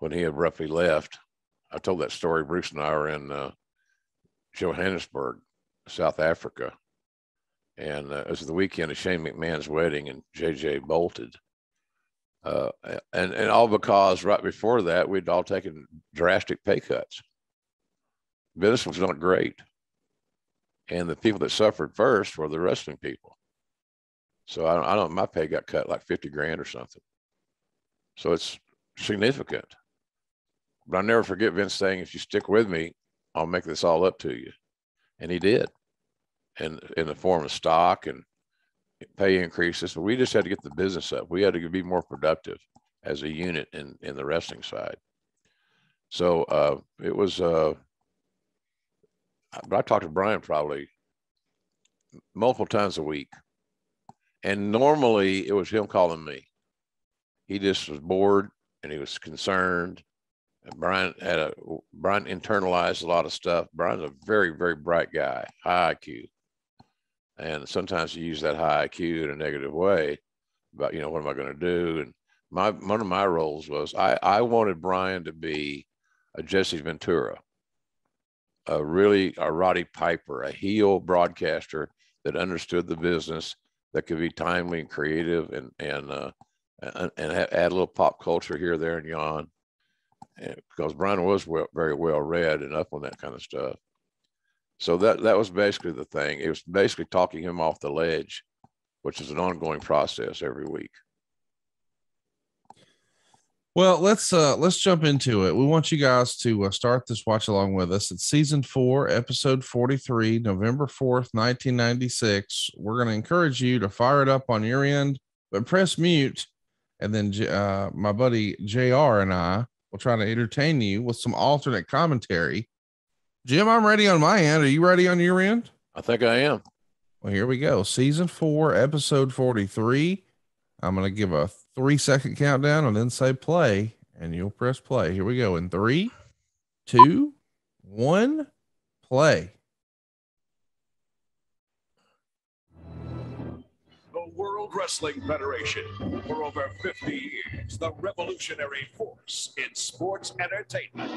when he had roughly left. I told that story. Bruce and I were in, uh, Johannesburg, South Africa. And uh, it was the weekend of Shane McMahon's wedding, and J J bolted. Uh, and, and all because right before that, we'd all taken drastic pay cuts. Business was not great. And the people that suffered first were the wrestling people. So I don't, I don't my pay got cut like fifty grand or something. So it's significant. But I never forget Vince saying, if you stick with me, I'll make this all up to you. And he did. And in the form of stock and pay increases. But we just had to get the business up. We had to be more productive as a unit in, in the wrestling side. So uh, it was, uh, but I talked to Brian probably multiple times a week. And normally it was him calling me. He just was bored and he was concerned. And Brian had a, Brian internalized a lot of stuff. Brian's a very, very bright guy, high I Q. And sometimes you use that high I Q in a negative way about, you know, what am I going to do? And my, one of my roles was I, I wanted Brian to be a Jesse Ventura, a really a Roddy Piper, a heel broadcaster that understood the business, that could be timely and creative and, and, uh, and, and add a little pop culture here, there, and yon. And because Brian was well, very well read and up on that kind of stuff. So that, that was basically the thing. It was basically talking him off the ledge, which is an ongoing process every week. Well, let's, uh, let's jump into it. We want you guys to uh, start this watch along with us. It's season four, episode forty-three, November fourth, nineteen ninety-six. We're going to encourage you to fire it up on your end, but press mute. And then, uh, my buddy J R and I will try to entertain you with some alternate commentary. Jim, I'm ready on my end. Are you ready on your end? I think I am. Well, here we go. Season four, episode forty-three. I'm going to give a three second countdown and then say play, and you'll press play. Here we go. In three, two, one, play. The World Wrestling Federation, for over fifty years, the revolutionary force in sports entertainment.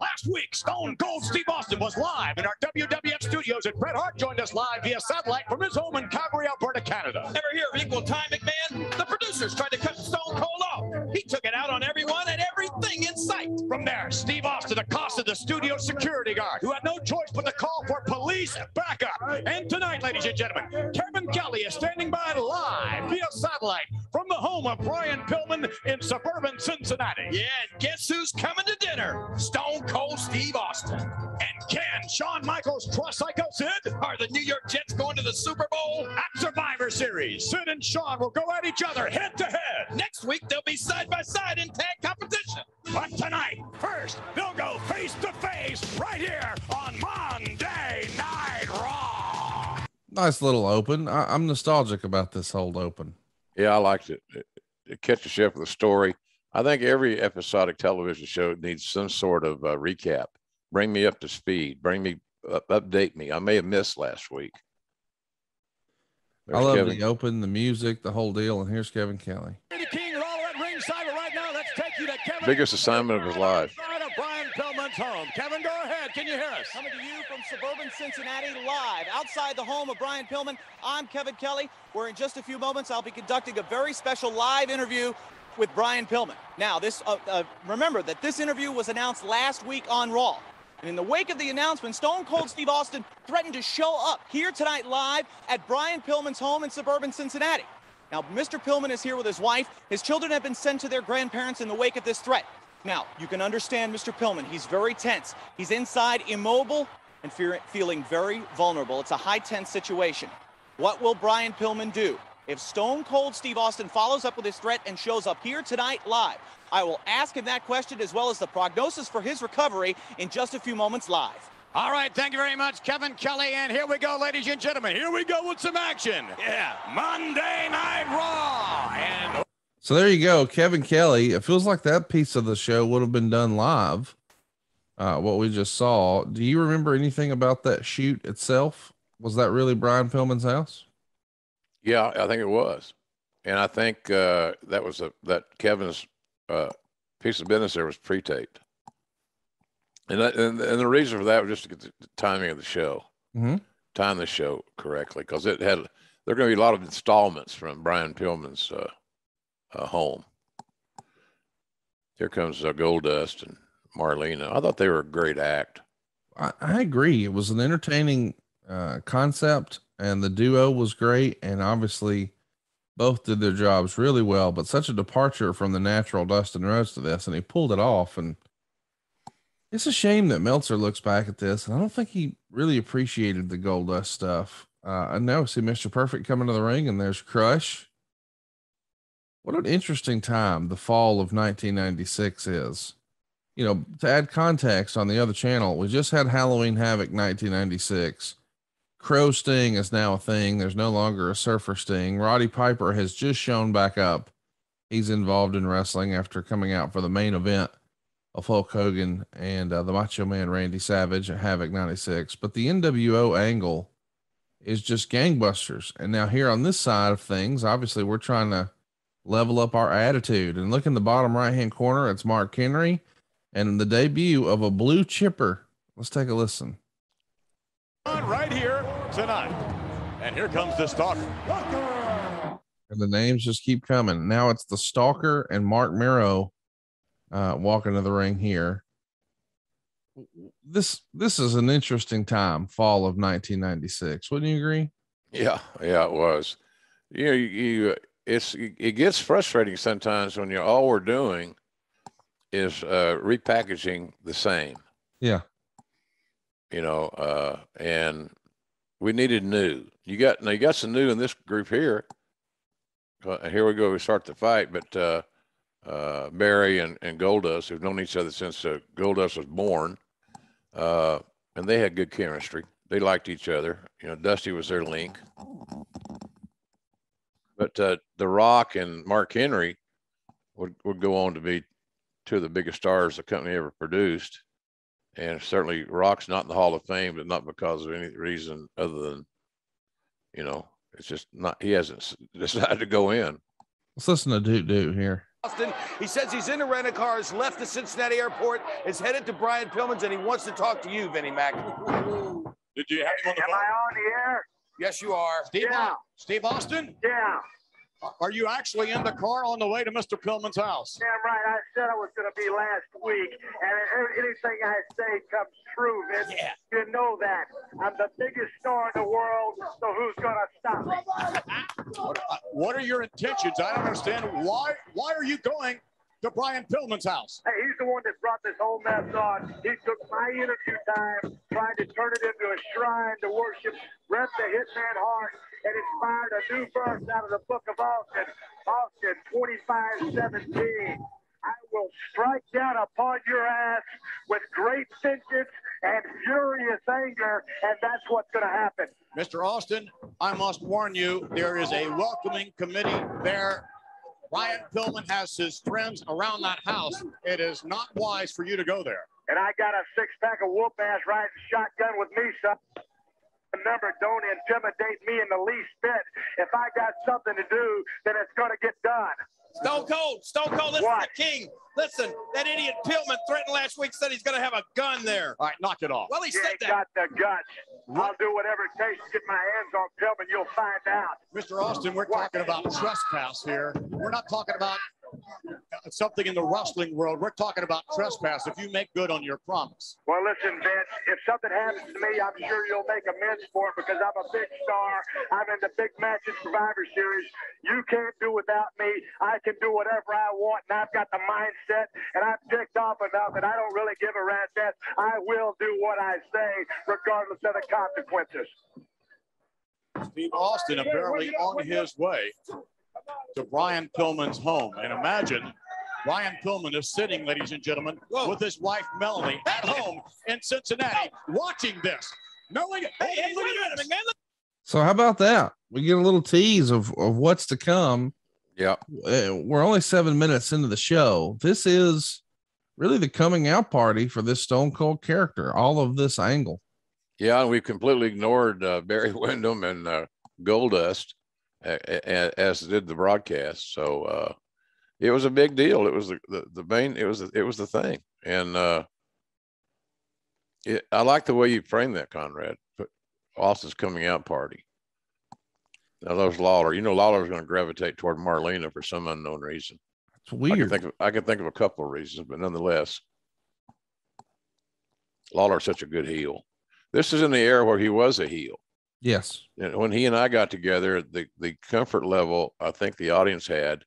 Last week, Stone Cold Steve Austin was live in our W W F studios, and Bret Hart joined us live via satellite from his home in Calgary, Alberta, Canada. Ever hear of equal time, McMahon? The producers tried to cut Stone Cold off. He took it out on everyone and everything in sight. From there, Steve Austin accosted the studio security guard, who had no choice but to call for police backup. And tonight, ladies and gentlemen, Kevin Kelly is standing by live via satellite from the home of Brian Pillman in suburban Cincinnati. Yeah, and guess who's coming to dinner? Stone Cold. Cold Steve Austin. And can Shawn Michaels trust Psycho Sid? Are the New York Jets going to the Super Bowl? At Survivor Series, Sid and Shawn will go at each other head to head. Next week, they'll be side by side in tag competition. But tonight, first, they'll go face to face right here on Monday Night Raw. Nice little open. I I'm nostalgic about this old open. Yeah, I liked it. It, it catches you up with the story. I think every episodic television show needs some sort of uh, recap. Bring me up to speed. Bring me uh, update me. I may have missed last week. There's I love Kevin. The open, the music, the whole deal. And here's Kevin Kelly. The King is all at ringside, but right now, let's take you to Kevin. Biggest assignment of his life. Brian Pillman's home. Kevin, go ahead. Can you hear us? Coming to you from suburban Cincinnati, live outside the home of Brian Pillman. I'm Kevin Kelly. We're in just a few moments. I'll be conducting a very special live interview with Brian Pillman. Now, this uh, uh, remember that this interview was announced last week on Raw. And in the wake of the announcement, Stone Cold Steve Austin threatened to show up here tonight live at Brian Pillman's home in suburban Cincinnati. Now, Mister Pillman is here with his wife. His children have been sent to their grandparents in the wake of this threat. Now, you can understand Mister Pillman. He's very tense. He's inside, immobile, and fe- feeling very vulnerable. It's a high-tense situation. What will Brian Pillman do? If Stone Cold Steve Austin follows up with his threat and shows up here tonight live, I will ask him that question as well as the prognosis for his recovery in just a few moments live. All right, thank you very much, Kevin Kelly. And here we go, ladies and gentlemen. Here we go with some action. Yeah, Monday Night Raw. And so there you go, Kevin Kelly. It feels like that piece of the show would have been done live, uh, what we just saw. Do you remember anything about that shoot itself? Was that really Brian Pillman's house? Yeah, I think it was. And I think uh, that was a, that Kevin's uh, piece of business there was pre-taped. And, that, and, and the reason for that was just to get the, the timing of the show, mm-hmm. time the show correctly. Cause it had, there are going to be a lot of installments from Brian Pillman's uh, uh, home. Here comes uh, Goldust and Marlena. I thought they were a great act. I, I agree. It was an entertaining uh, concept. And the duo was great. And obviously both did their jobs really well, but such a departure from the natural Dustin Rhodes to this. And he pulled it off. And it's a shame that Meltzer looks back at this. And I don't think he really appreciated the Goldust stuff. Uh, I now see Mister Perfect coming to the ring and there's Crush. What an interesting time the fall of nineteen ninety-six is. You know, to add context on the other channel, we just had Halloween Havoc nineteen ninety-six. Crow Sting is now a thing. There's no longer a Surfer Sting. Roddy Piper has just shown back up. He's involved in wrestling after coming out for the main event of Hulk Hogan and uh, the Macho Man Randy Savage at Havoc ninety-six, but the N W O angle is just gangbusters. And now here on this side of things, obviously we're trying to level up our attitude, and look in the bottom right-hand corner, it's Mark Henry and the debut of a blue chipper. Let's take a listen. On right here tonight. And here comes the Stalker. And the names just keep coming. Now it's the Stalker and Mark Mero uh, walking to the ring here. This, this is an interesting time, fall of nineteen ninety-six. Wouldn't you agree? Yeah. Yeah, it was. You know, you, you it's, it gets frustrating sometimes when you're, all we're doing is uh, repackaging the same. Yeah. You know, uh, and we needed new. You got, now you got some new in this group here. Uh, here we go. We start the fight, but uh, uh, Barry and, and Goldust, who've known each other since uh, Goldust was born, uh, and they had good chemistry. They liked each other. You know, Dusty was their link. But uh, The Rock and Mark Henry would, would go on to be two of the biggest stars the company ever produced. And certainly Rock's not in the Hall of Fame, but not because of any reason other than, you know, it's just not, he hasn't decided to go in. Let's listen to Duke Duke here. Austin, he says he's in the rent a car, has left the Cincinnati airport, is headed to Brian Pillman's, and he wants to talk to you, Vinnie Mac. Did you have him on the phone? Am I on the air? Yes, you are. Steve, yeah. Steve Austin? Yeah. Are you actually in the car on the way to Mister Pillman's house? Yeah, right. I said I was going to be last week, and anything I say comes true, Vince. Yeah. You know that. I'm the biggest star in the world, so who's going to stop me? what, are, what are your intentions? I don't understand. Why, why are you going to Brian Pillman's house? Hey, he's the one that brought this whole mess on. He took my interview time, tried to turn it into a shrine to worship Bret the Hitman Hart, and inspired a new verse out of the book of Austin, Austin twenty-five seventeen. I will strike down upon your ass with great vengeance and furious anger, and that's what's going to happen. Mister Austin, I must warn you, there is a welcoming committee there. Brian Pillman has his friends around that house. It is not wise for you to go there. And I got a six-pack of whoop-ass riding shotgun with me, son. Remember, don't intimidate me in the least bit. If I got something to do, then it's going to get done. Stone Cold, Stone Cold, listen what? to the king. Listen, that idiot Pillman threatened last week, said he's going to have a gun there. All right, knock it off. Well, he, he said that. Got the guts. I'll do whatever it takes to get my hands on Pillman. You'll find out. Mister Austin, we're what? talking about trespass here. We're not talking about something in the wrestling world. We're talking about trespass if you make good on your promise. Well, listen, Vince, if something happens to me, I'm sure you'll make amends for it because I'm a big star. I'm in the big matches Survivor Series. You can't do without me. I can do whatever I want, and I've got the mindset, and I'm ticked off enough, and I don't really give a rat's ass. I will do what I say, regardless of the consequences. Steve Austin apparently on his way to Brian Pillman's home. And imagine Brian Pillman is sitting, ladies and gentlemen, Whoa. with his wife, Melanie, at home in Cincinnati, watching this. Knowing, hey, hey, look at him, man. So how about that? We get a little tease of, of what's to come. Yeah. We're only seven minutes into the show. This is really the coming out party for this Stone Cold character, all of this angle. Yeah. And we've completely ignored uh, Barry Windham and uh, Goldust, as did the broadcast. So uh it was a big deal. It was the the, the main it was the, it was the thing. And uh it, I like the way you framed that, Conrad. But Austin's coming out party. Now that was Lawler. You know, Lawler's going to gravitate toward Marlena for some unknown reason. It's weird. I can think of, I can think of a couple of reasons, but nonetheless, Lawler's such a good heel. This is in the era where he was a heel. Yes. And when he and I got together, the, the comfort level, I think the audience had,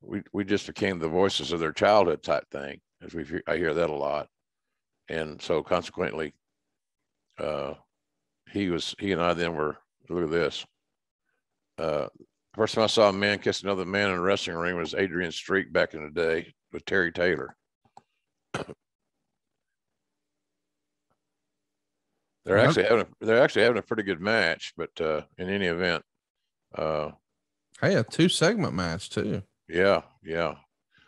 we, we just became the voices of their childhood type thing. As we, I hear that a lot. And so consequently, uh, he was, he and I then were, look at this. Uh, first time I saw a man kiss another man in a wrestling ring was Adrian Street back in the day with Terry Taylor. They're actually having a, they're actually having a pretty good match, but uh, in any event, uh, hey, a two segment match too. Yeah, yeah.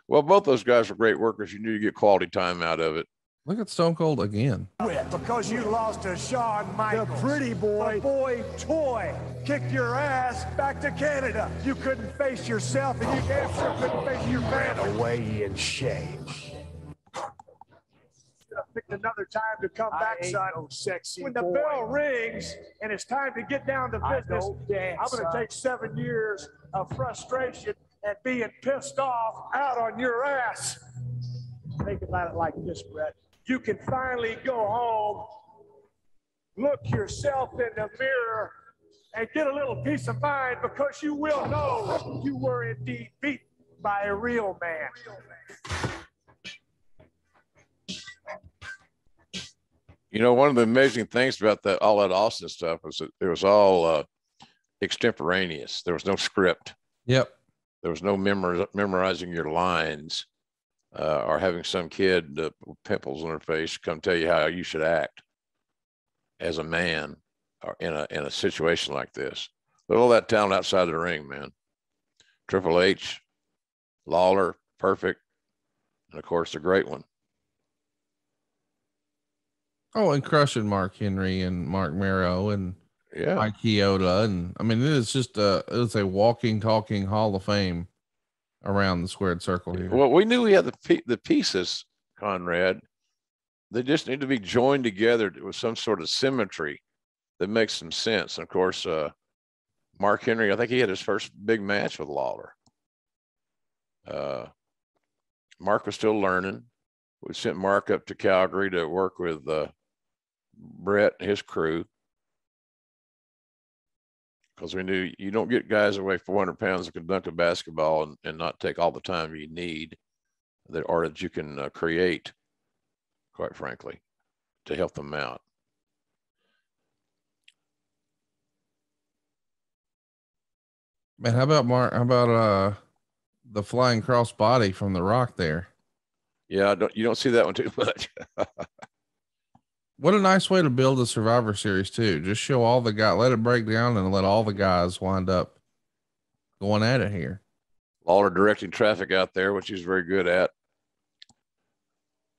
Well, both those guys were great workers. You knew you get quality time out of it. Look at Stone Cold again. Because you lost to Shawn Michaels. The pretty boy. The boy toy. Kicked your ass back to Canada. You couldn't face yourself, and you damn sure couldn't face your family. Ran away in shame. Picked another time to come back, son. No sexy when the boy. Bell rings and it's time to get down to business, dance, I'm going to take seven years of frustration and being pissed off out on your ass. Think about it like this, Brett. You can finally go home, look yourself in the mirror, and get a little peace of mind, because you will know you were indeed beaten by a real man. Real man. You know, one of the amazing things about that, all that Austin stuff, was that it was all uh, extemporaneous. There was no script. Yep. There was no memor memorizing your lines. Uh, or having some kid uh, with pimples on their face come tell you how you should act as a man or in a in a situation like this. But all that talent outside the ring, man. Triple H, Lawler, Perfect, and of course the great one. Oh, and crushing Mark Henry and Mark Mero and yeah, Mike Chioda, and I mean, it is just a it's a walking, talking Hall of Fame around the squared circle here. Well, we knew we had the the pieces, Conrad. They just need to be joined together with some sort of symmetry that makes some sense. And of course, uh, Mark Henry, I think he had his first big match with Lawler. Uh, Mark was still learning. We sent Mark up to Calgary to work with uh, Brett and his crew, because we knew you don't get guys that weigh four hundred pounds that can dunk a basketball and, and not take all the time you need that or that you can uh, create, quite frankly, to help them out. Man, how about Mark? How about uh, the flying cross body from The Rock there? Yeah, I don't, you don't see that one too much. What a nice way to build the Survivor Series too. Just show all the guys, let it break down and let all the guys wind up going at it here. Lawler directing traffic out there, which he's very good at.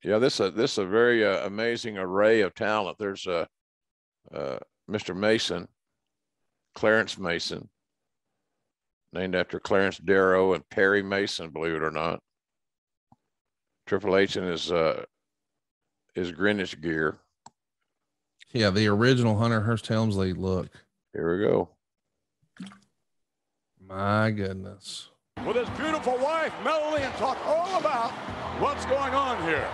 Yeah, this, uh, this is a very uh, amazing array of talent. There's uh, uh, Mister Mason, Clarence Mason, named after Clarence Darrow and Perry Mason, believe it or not. Triple H in his, uh, his Greenwich gear. Yeah, the original Hunter Hearst Helmsley look. Here we go. My goodness. With his beautiful wife, Melanie, and talk all about what's going on here.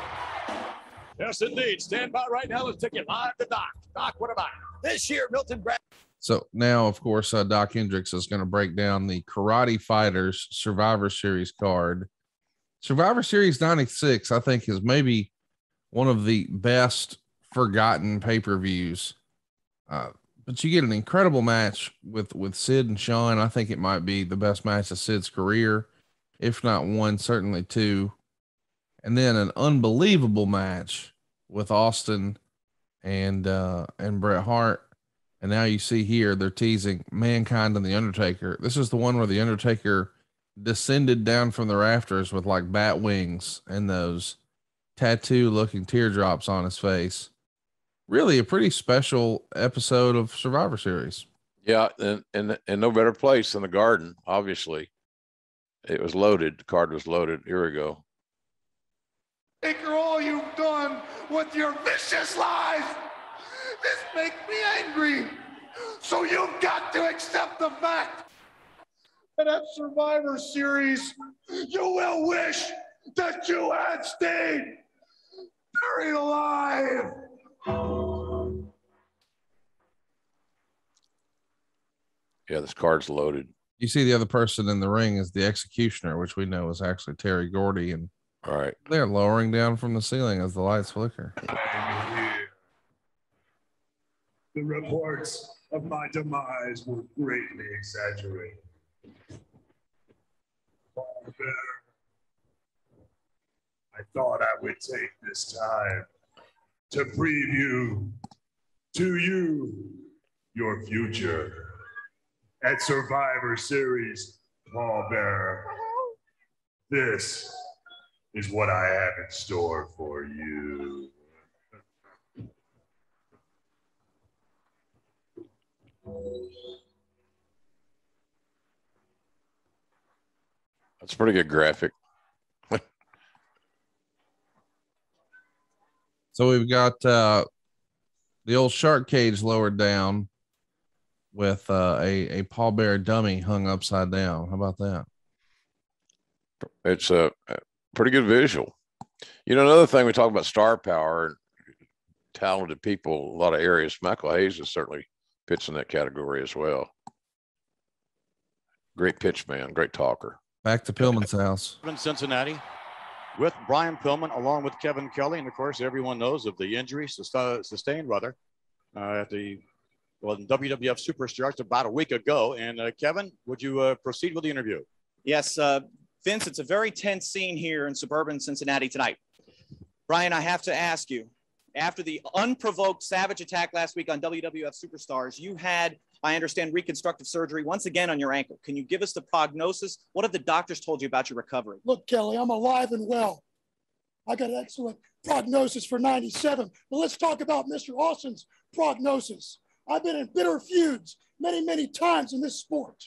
Yes, indeed. Stand by right now. Let's take it live to Doc. Doc, what about it? This year, Milton Brad. So now, of course, uh, Doc Hendricks is going to break down the Karate Fighters Survivor Series card. Survivor Series ninety-six, I think, is maybe one of the best forgotten pay-per-views, uh, but you get an incredible match with, with Sid and Shawn. I think it might be the best match of Sid's career, if not one, certainly two, and then an unbelievable match with Austin and, uh, and Bret Hart. And now you see here, they're teasing Mankind and the Undertaker. This is the one where the Undertaker descended down from the rafters with like bat wings and those tattoo looking teardrops on his face. Really a pretty special episode of Survivor Series. Yeah. And, and, and no better place than the Garden. Obviously it was loaded. The card was loaded. Here we go. Taker, all you've done with your vicious lies, this makes me angry. So you've got to accept the fact that at Survivor Series, you will wish that you had stayed buried alive. Yeah, this card's loaded. You see the other person in the ring is the Executioner, which we know is actually Terry Gordy. And all right, they're lowering down from the ceiling as the lights flicker. The reports of my demise were greatly exaggerated. I thought I would take this time to preview to you your future at Survivor Series, pallbearer. This is what I have in store for you. That's a pretty good graphic. So we've got uh, the old shark cage lowered down with uh, a, a pallbearer dummy hung upside down. How about that? It's a pretty good visual. You know, another thing, we talk about star power, talented people, a lot of areas. Michael Hayes is certainly fits in that category as well. Great pitch man, great talker. Back to Pillman's house. In Cincinnati with Brian Pillman, along with Kevin Kelly. And of course, everyone knows of the injury sustained rather uh, at the well, W W F Superstars about a week ago. And uh, Kevin, would you uh, proceed with the interview? Yes, uh, Vince, it's a very tense scene here in suburban Cincinnati tonight. Brian, I have to ask you, after the unprovoked savage attack last week on W W F Superstars, you had, I understand, reconstructive surgery once again on your ankle. Can you give us the prognosis? What have the doctors told you about your recovery? Look, Kelly, I'm alive and well. I got an excellent prognosis for ninety-seven. But let's talk about Mister Austin's prognosis. I've been in bitter feuds many, many times in this sport.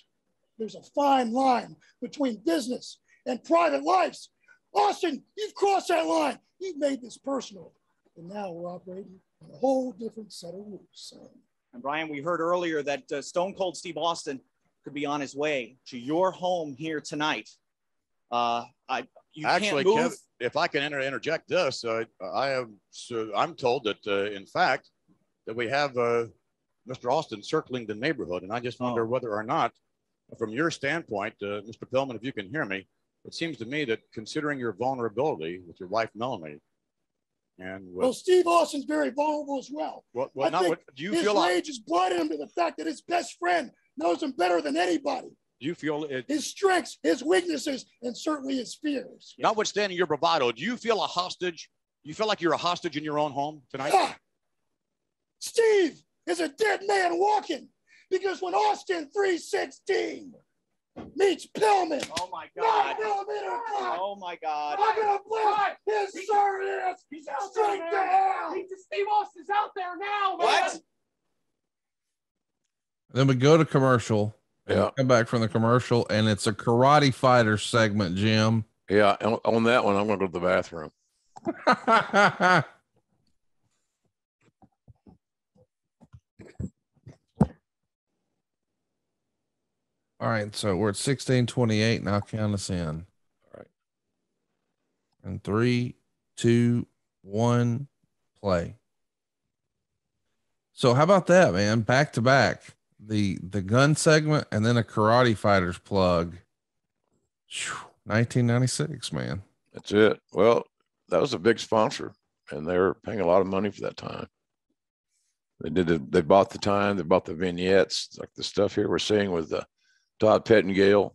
There's a fine line between business and private lives. Austin, you've crossed that line. You've made this personal. And now we're operating on a whole different set of rules. So. And Brian, we heard earlier that uh, Stone Cold Steve Austin could be on his way to your home here tonight. Uh, I you actually, can't move. Kevin, if I can inter interject this, uh, I have. So I'm told that, uh, in fact, that we have uh, Mister Austin circling the neighborhood, and I just wonder oh. whether or not, from your standpoint, uh, Mister Pillman, if you can hear me, it seems to me that considering your vulnerability with your wife Melanie. And well, Steve Austin's very vulnerable as well. Well, well not what, do you his feel like rage is blinded him to the fact that his best friend knows him better than anybody. Do you feel it, his strengths, his weaknesses, and certainly his fears? Notwithstanding your bravado, do you feel a hostage? You feel like you're a hostage in your own home tonight? Yeah. Steve is a dead man walking, because when Austin three sixteen meets Pillman. Oh my God. Oh my God. I'm going to blast his he, service. He's out straight there. To hell. He's just, Steve Austin's out there now. Man. What? Then we go to commercial. Yeah. Come back from the commercial, and it's a karate fighter segment, Jim. Yeah. On, on that one, I'm going to go to the bathroom. All right, so we're at sixteen twenty-eight. Now count us in. All right. And three, two, one, play. So how about that, man? Back to back. The the gun segment and then a karate fighter's plug. nineteen ninety-six, man. That's it. Well, that was a big sponsor, and they were paying a lot of money for that time. They did the, they bought the time, they bought the vignettes, like the stuff here we're seeing with the Todd Pettingale.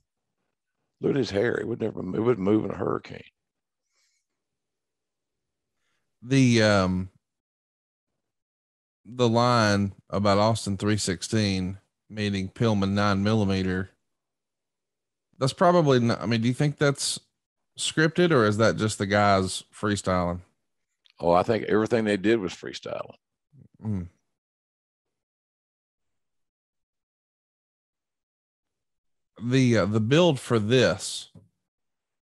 Look at his hair. It would never, it would move in a hurricane. The, um, the line about Austin three sixteen meeting Pillman nine millimeter. That's probably not, I mean, do you think that's scripted, or is that just the guys freestyling? Oh, I think everything they did was freestyling. Mm. The uh, the build for this,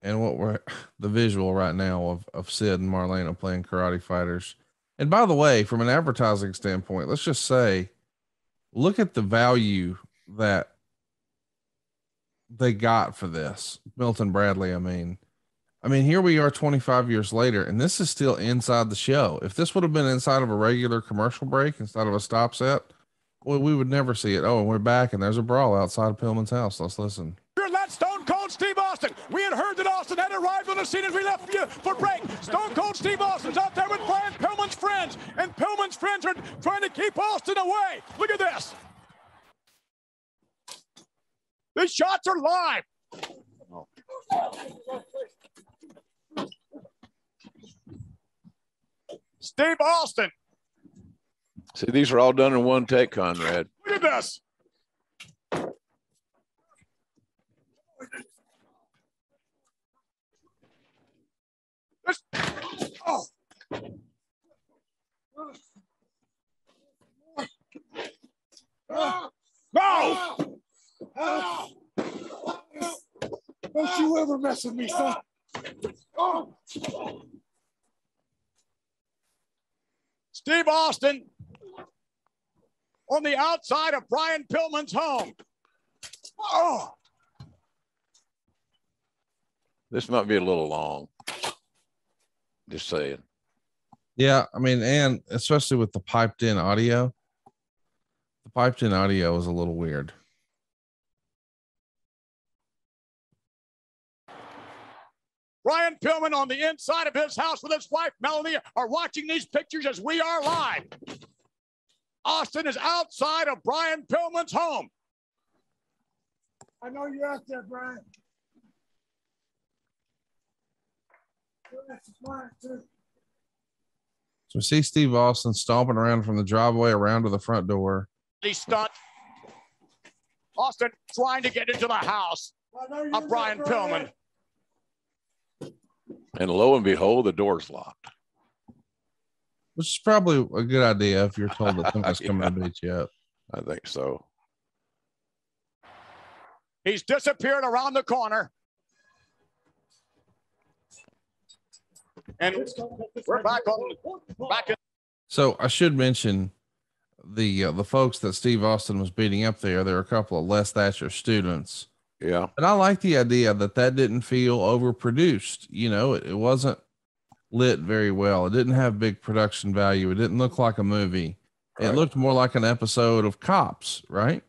and what we're the visual right now of of Sid and Marlena playing karate fighters. And by the way, from an advertising standpoint, let's just say, look at the value that they got for this. Milton Bradley. I mean, I mean, here we are twenty-five years later, and this is still inside the show. If this would have been inside of a regular commercial break instead of a stop set, well, we would never see it. Oh, and we're back, and there's a brawl outside of Pillman's house. Let's listen. You're not Stone Cold Steve Austin. We had heard that Austin had arrived on the scene as we left for break. Stone Cold Steve Austin's out there with Brian Pillman's friends, and Pillman's friends are trying to keep Austin away. Look at this. These shots are live. Oh. Steve Austin. See, these are all done in one take, Conrad. Look at this. Oh. Oh. Oh. Oh. Don't you ever mess with me, son. Oh. Steve Austin on the outside of Brian Pillman's home. Oh. This might be a little long. Just saying. Yeah, I mean, and especially with the piped in audio, the piped in audio is a little weird. Brian Pillman on the inside of his house with his wife, Melanie, are watching these pictures as we are live. Austin is outside of Brian Pillman's home. I know you're out there, Brian. So we see Steve Austin stomping around from the driveway around to the front door. He's stunt. Austin trying to get into the house of Brian Pillman. And lo and behold, the door's locked. Which is probably a good idea if you're told that somebody's yeah. coming to beat you up. I think so. He's disappeared around the corner. And we're back on back. So I should mention the uh, the folks that Steve Austin was beating up there. There are a couple of Les Thatcher students. Yeah, and I like the idea that that didn't feel overproduced. You know, it, it wasn't lit very well. It didn't have big production value. It didn't look like a movie. Right. It looked more like an episode of Cops, right?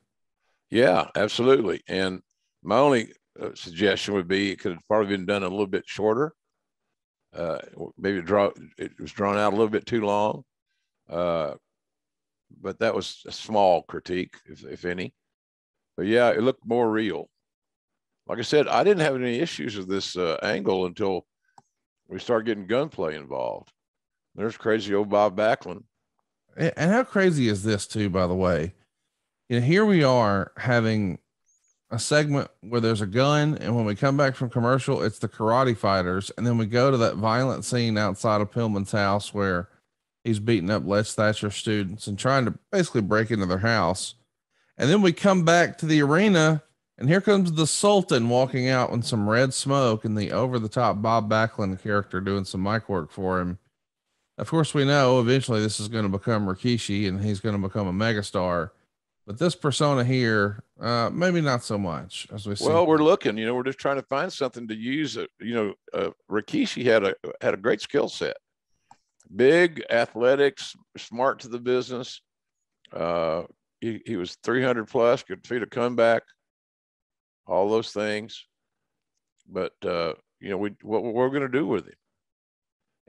Yeah, absolutely. And my only uh, suggestion would be it could have probably been done a little bit shorter. Uh, maybe it, draw, it was drawn out a little bit too long, uh, but that was a small critique, if, if any. But yeah, it looked more real. Like I said, I didn't have any issues with this uh, angle until we started getting gunplay involved. There's crazy old Bob Backlund. And how crazy is this too, by the way? You know, here we are having a segment where there's a gun, and when we come back from commercial, it's the karate fighters. And then we go to that violent scene outside of Pillman's house where he's beating up Les Thatcher students and trying to basically break into their house. And then we come back to the arena, and here comes the Sultan walking out in some red smoke and the over the top Bob Backlund character doing some mic work for him. Of course, we know eventually this is going to become Rikishi and he's going to become a megastar. But this persona here, uh, maybe not so much as we see. Well, we're looking, you know, we're just trying to find something to use. Uh, you know, uh, Rikishi had a, had a great skill set, big, athletic, smart to the business. Uh, he, he was three hundred plus, could feed a comeback, all those things. But, uh, you know, we, what, what we're going to do with him.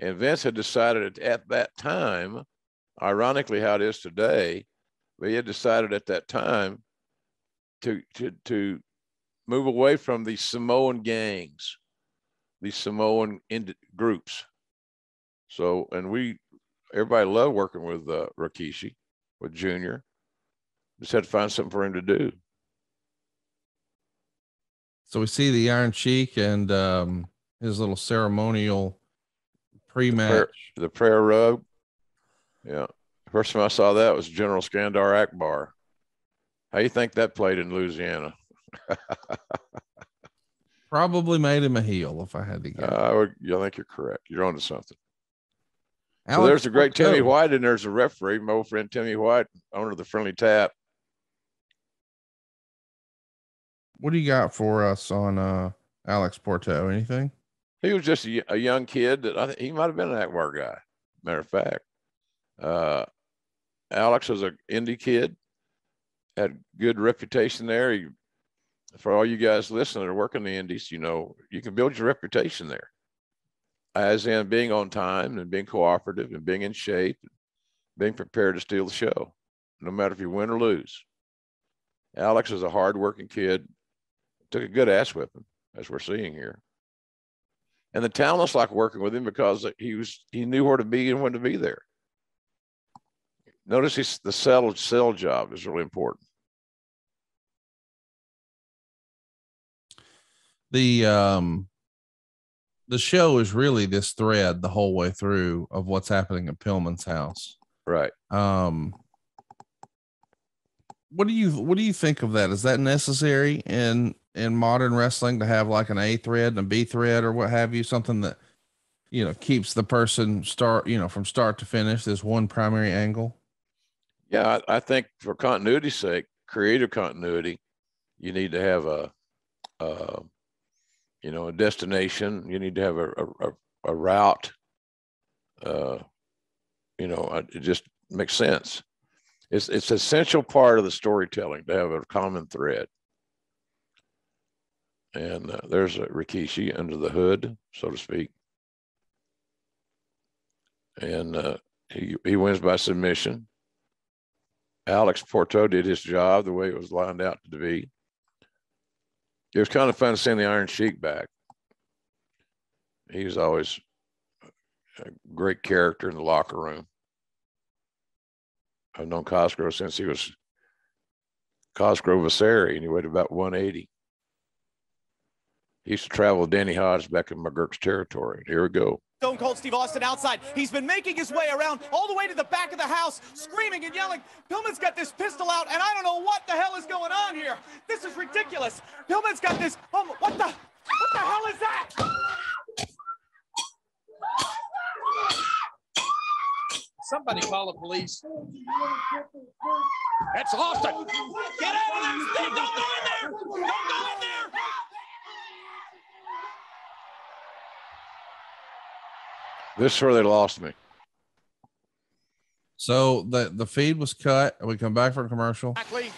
And Vince had decided at that time, ironically how it is today, we had decided at that time to, to, to move away from the Samoan gangs, the Samoan ind- groups. So, and we, everybody loved working with uh, Rikishi, with Junior. Just had to find something for him to do. So we see the Iron Sheik and um, his little ceremonial pre-match. The prayer, the prayer rug. Yeah. First time I saw that was General Skandar Akbar. How do you think that played in Louisiana? Probably made him a heel if I had to guess. Uh, I think you're correct. You're onto something. Alex, so there's a great Timmy White, and there's a referee, my old friend Timmy White, owner of the Friendly Tap. What do you got for us on uh, Alex Porto? Anything? He was just a, a young kid that I think he might have been an Akbar guy. Matter of fact. Uh, Alex was an indie kid, had good reputation there. He, for all you guys listening that are working in the indies, you know, you can build your reputation there, as in being on time and being cooperative and being in shape, and being prepared to steal the show, no matter if you win or lose. Alex is a hard-working kid, took a good ass whipping, as we're seeing here. And the talents like working with him because he was he knew where to be and when to be there. Notice he's, the sell, sell job is really important. The um, the show is really this thread the whole way through of what's happening at Pillman's house. Right. Um, what do you, what do you think of that? Is that necessary in, in modern wrestling to have like an A thread and a B thread or what have you, something that, you know, keeps the person start, you know, from start to finish, this one primary angle? Yeah. I, I think for continuity's sake, creative continuity, you need to have a, uh, you know, a destination, you need to have a, a, a route, uh, you know, it just makes sense. It's, it's an essential part of the storytelling to have a common thread. And uh, there's a Rikishi under the hood, so to speak. And uh, he, he wins by submission. Alex Porto did his job the way it was lined out to be. It was kind of fun seeing the Iron Sheik back. He was always a great character in the locker room. I've known Cosgrove since he was Cosgrove Vasari, and he weighed about one eighty. He used to travel with Danny Hodge back in McGurk's territory. Here we go. Stone Cold Steve Austin outside. He's been making his way around all the way to the back of the house, screaming and yelling. Pillman's got this pistol out, and I don't know what the hell is going on here. This is ridiculous. Pillman's got this. Oh, what the, what the hell is that? Somebody call the police. It's Austin. Get out of that thing. Don't go in there. Don't go in there. This is where they lost me. So the, the feed was cut. We come back for a commercial. Exactly.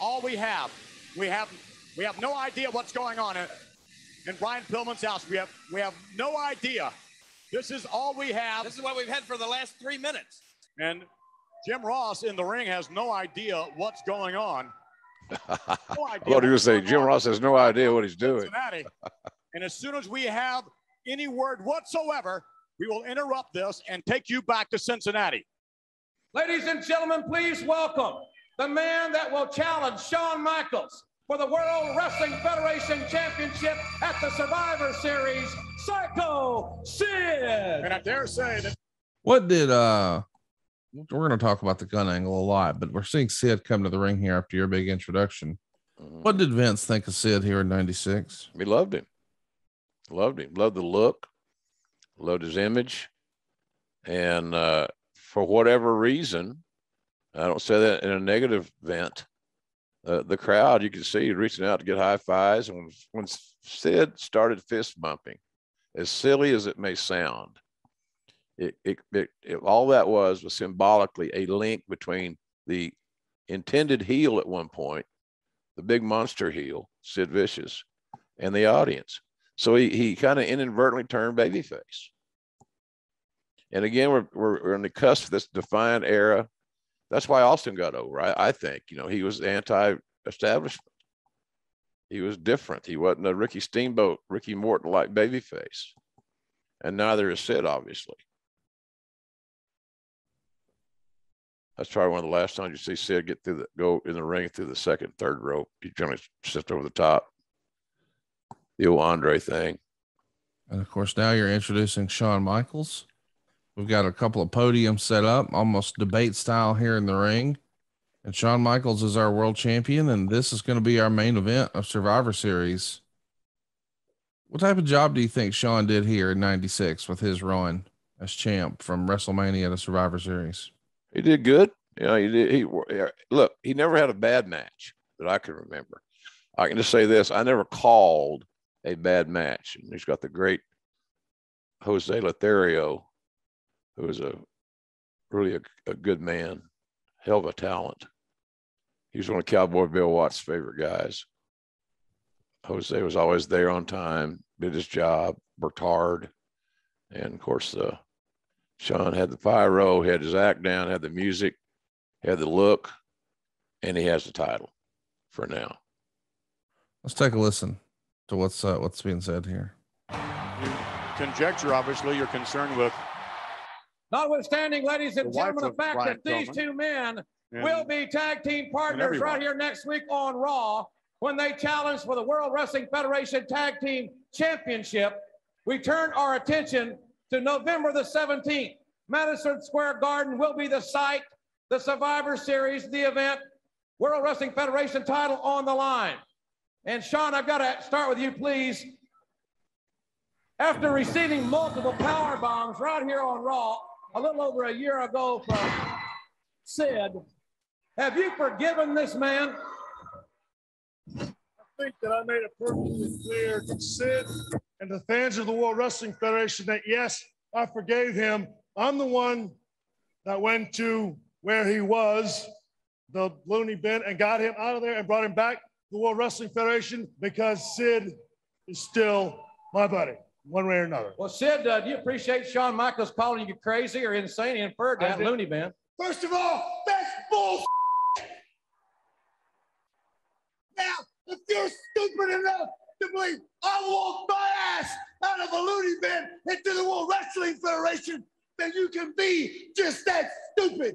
All we have, we have, we have no idea what's going on in, in Brian Pillman's house. We have, we have no idea. This is all we have. This is what we've had for the last three minutes. And Jim Ross in the ring has no idea what's going on. No idea. I thought he was saying Jim Ross has no idea what he's doing. And as soon as we have any word whatsoever, we will interrupt this and take you back to Cincinnati. Ladies and gentlemen, please welcome the man that will challenge Shawn Michaels for the World Wrestling Federation Championship at the Survivor Series, Psycho Sid. And I dare say that. What did, uh, we're going to talk about the gun angle a lot, but we're seeing Sid come to the ring here after your big introduction. Mm-hmm. What did Vince think of Sid here in ninety-six? He loved him. Loved him. Loved the look. Loved his image. And uh, for whatever reason, I don't say that in a negative vent, uh, the crowd, you could see reaching out to get high fives. And when, when Sid started fist bumping, as silly as it may sound, it, it, it, it, all that was was symbolically a link between the intended heel at one point, the big monster heel, Sid Vicious, and the audience. So he, he kind of inadvertently turned babyface. And again, we're, we're, we're on the cusp of this defiant era. That's why Austin got over, I, I think. You know, he was anti-establishment. He was different. He wasn't a Ricky Steamboat, Ricky Morton-like babyface. And neither is Sid, obviously. That's probably one of the last times you see Sid get through the, go in the ring through the second, third rope. He generally sits over the top. The old Andre thing. And of course, now you're introducing Shawn Michaels. We've got a couple of podiums set up, almost debate style here in the ring. And Shawn Michaels is our world champion. And this is going to be our main event of Survivor Series. What type of job do you think Shawn did here in ninety-six with his run as champ from WrestleMania to Survivor Series? He did good. You know, he did. He, look, he never had a bad match that I can remember. I can just say this. I never called a bad match. And he's got the great Jose Lothario, who is a really a, a good man, hell of a talent. He was one of Cowboy Bill Watts' favorite guys. Jose was always there on time, did his job, worked hard. And of course, uh, Shawn had the pyro, had his act down, had the music, had the look, and he has the title for now. Let's take a listen to what's uh, what's being said here. Conjecture, obviously, you're concerned with. Notwithstanding, ladies and gentlemen, the fact that these two men will be tag team partners right here next week on Raw when they challenge for the World Wrestling Federation Tag Team Championship, we turn our attention to November the seventeenth. Madison Square Garden will be the site, the Survivor Series, the event, World Wrestling Federation title on the line. And Shawn, I've got to start with you, please. After receiving multiple power bombs right here on Raw a little over a year ago from Sid, have you forgiven this man? I think that I made it perfectly clear to Sid and the fans of the World Wrestling Federation that yes, I forgave him. I'm the one that went to where he was, the loony bin, and got him out of there and brought him back to the World Wrestling Federation because Sid is still my buddy, one way or another. Well, Sid, uh, do you appreciate Shawn Michaels calling you crazy or insane? He inferred that loony bin. First of all, that's bullshit. Now, if you're stupid enough to believe I walked my ass out of a loony bin into the World Wrestling Federation, then you can be just that stupid.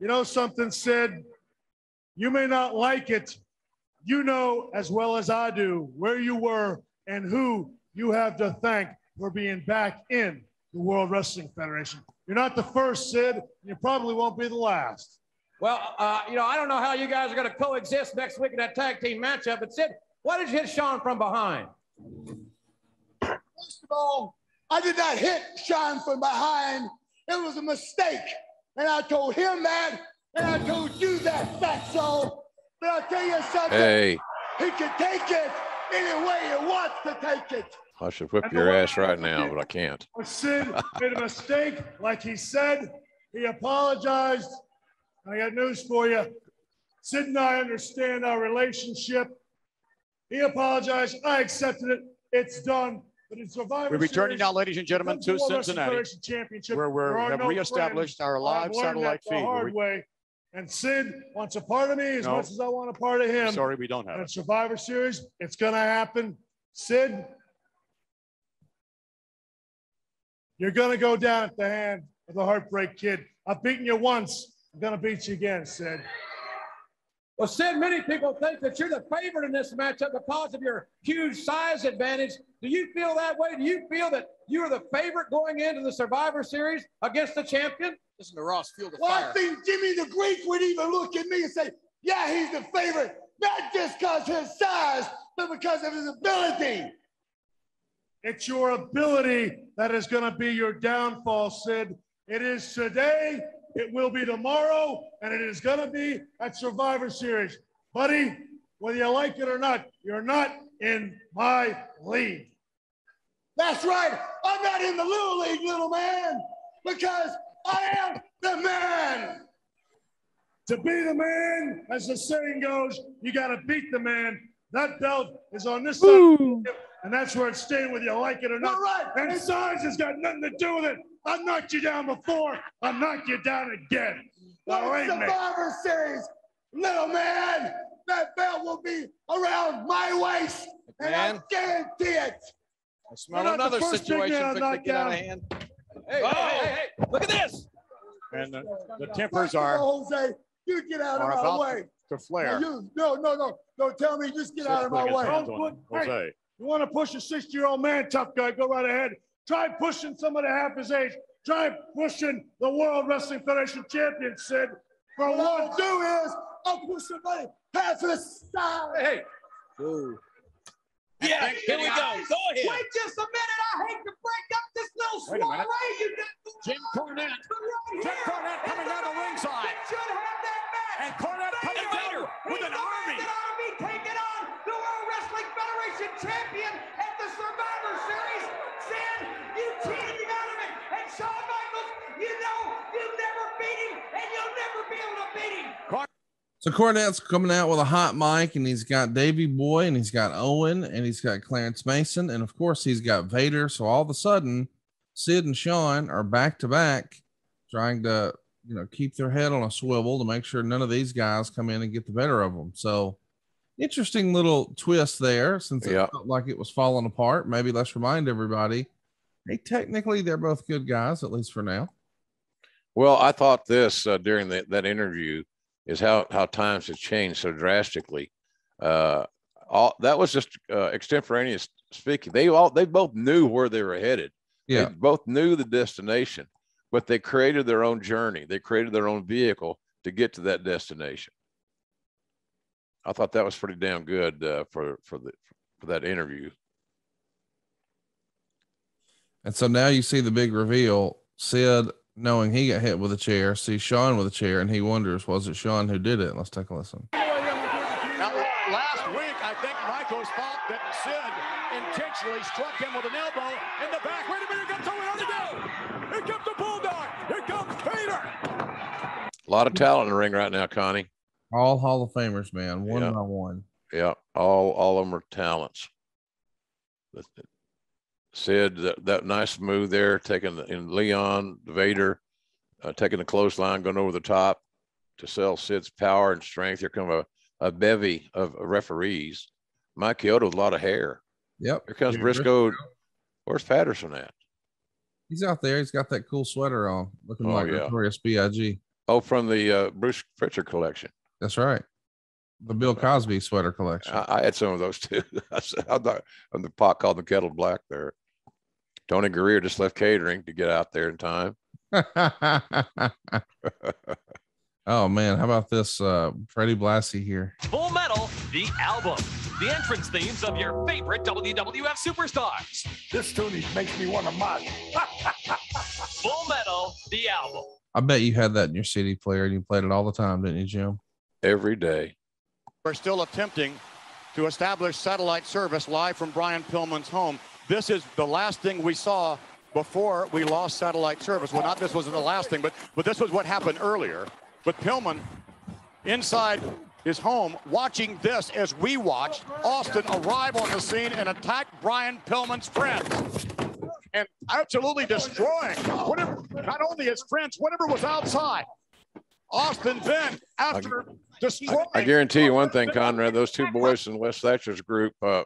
You know something, Sid? You may not like it. You know as well as I do where you were and who you have to thank for being back in the World Wrestling Federation. You're not the first, Sid. You probably won't be the last. Well, uh, you know, I don't know how you guys are going to coexist next week in that tag team matchup. But, Sid, why did you hit Shawn from behind? First of all, I did not hit Shawn from behind. It was a mistake. And I told him that, and I told you that, fatso. But I'll tell you something. Hey. He can take it any way he wants to take it. I should whip your ass right now, but I can't. Sid made a mistake, like he said. He apologized. I got news for you. Sid and I understand our relationship. He apologized. I accepted it. It's done. But in Survivor We're returning Series, now, ladies and gentlemen, to Cincinnati, where we have no reestablished friends. our live satellite feed. Hard way. And Sid wants a part of me as no. much as I want a part of him. I'm sorry, we don't have and it. In Survivor Series, it's going to happen. Sid, you're going to go down at the hand of the Heartbreak Kid. I've beaten you once. I'm going to beat you again, Sid. Well, Sid, many people think that you're the favorite in this matchup because of your huge size advantage. Do you feel that way? Do you feel that you are the favorite going into the Survivor Series against the champion? Listen to Ross, feel the well, fire. Well, I think Jimmy the Greek would even look at me and say, yeah, he's the favorite, not just because his size, but because of his ability. It's your ability that is going to be your downfall, Sid. It is today. It will be tomorrow, and it is going to be at Survivor Series. Buddy, whether you like it or not, you're not in my league. That's right. I'm not in the little league, little man, because I am the man. To be the man, as the saying goes, you got to beat the man. That belt is on this side, and that's where it's staying, whether you like it or not. All right. And size has got nothing to do with it. I knocked you down before. I'll knock you down again. Well, Survivor Series, little man, that belt will be around my waist, and I guarantee it. I smell another situation to get out of hand. Hey, oh. hey, hey, hey, look at this. And the, the tempers are. Jose, you get out of my way. To flare. No, you, no, no, no, no. Tell me, just get Six out of my way. Jose, hey, you want to push a sixty-year-old man, tough guy? Go right ahead. Try pushing somebody half his age. Try pushing the World Wrestling Federation champion, Sid. For what I'll do is, I'll push somebody half his size. Hey. Ooh. Yeah, and here we go. Go ahead. Wait just a minute. I hate to break up this little soiree. You got Jim Cornette. Right Jim Cornette coming down the ringside. You should have that match. And Cornette coming down with an army. That ought to be taking on the World Wrestling Federation champion at the Survivor Series. Sid, you cheated him out of it. And Shawn Michaels, you know you'll never beat him, and you'll never be able to beat him. So Cornette's coming out with a hot mic, and he's got Davey Boy, and he's got Owen, and he's got Clarence Mason, and of course he's got Vader. So all of a sudden, Sid and Shawn are back to back, trying to you know keep their head on a swivel to make sure none of these guys come in and get the better of them. So interesting little twist there, since it yeah. felt like it was falling apart. Maybe let's remind everybody, hey, technically they're both good guys, at least for now. Well, I thought this uh, during the, that interview. Is how, how times have changed so drastically. Uh, all, that was just uh, extemporaneous speaking, they all, they both knew where they were headed. Yeah. They both knew the destination, but they created their own journey. They created their own vehicle to get to that destination. I thought that was pretty damn good uh, for, for the, for that interview. And so now you see the big reveal. Sid, knowing he got hit with a chair, sees Shawn with a chair, and he wonders, was it Shawn who did it? Let's take a listen. Now, last week, I think Michaels thought that Sid intentionally struck him with an elbow in the back. Wait a minute, got someone on the go. Here comes the Bulldog. Here comes Vader. A lot of talent in the ring right now, Connie. All Hall of Famers, man, one yeah. by one. Yeah, all all of them are talents. That's it. Sid, that, that nice move there, taking the, in Leon, Vader, uh, taking the clothesline, going over the top to sell Sid's power and strength. Here come a, a bevy of referees. Mike Chioda with a lot of hair. Yep. Here comes Briscoe. Where's Patterson at? He's out there. He's got that cool sweater on, looking oh, like yeah. Notorious B I G Oh, from the uh, Bruce Pritchard collection. That's right. The Bill Cosby sweater collection. I, I had some of those too. I said, I'm not, I'm the pot called the kettle black there. Tony Guerrero just left catering to get out there in time. Oh man. How about this? Uh, Freddie Blassie here. Full Metal, the album, the entrance themes of your favorite W W F superstars. This tune makes me want to mock. Full Metal, the album. I bet you had that in your C D player and you played it all the time, didn't you, Jim? Every day. We're still attempting to establish satellite service live from Brian Pillman's home. This is the last thing we saw before we lost satellite service. Well, not this wasn't the last thing, but, but this was what happened earlier. But Pillman inside his home watching this as we watched Austin arrive on the scene and attack Brian Pillman's friends. And absolutely destroying whatever, not only his friends, whatever was outside. Austin then, after destroying... I, I guarantee you one thing, Conrad, those two boys in Wes Thatcher's group uh,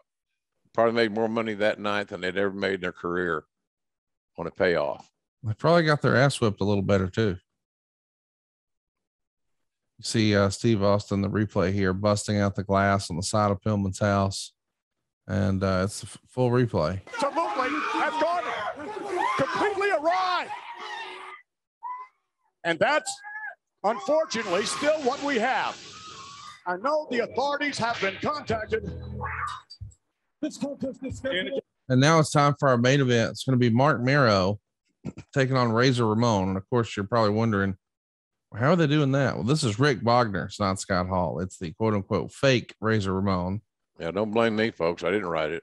probably made more money that night than they'd ever made in their career on a payoff. They probably got their ass whipped a little better, too. You see uh, Steve Austin, the replay here, busting out the glass on the side of Pillman's house, and uh, it's a f full replay. Absolutely, I've gone completely awry. And that's... unfortunately, still what we have. I know the authorities have been contacted. And now it's time for our main event. It's going to be Mark Mero taking on Razor Ramon. And of course, you're probably wondering, how are they doing that? Well, this is Rick Bogner. It's not Scott Hall. It's the quote unquote fake Razor Ramon. Yeah, don't blame me, folks. I didn't write it.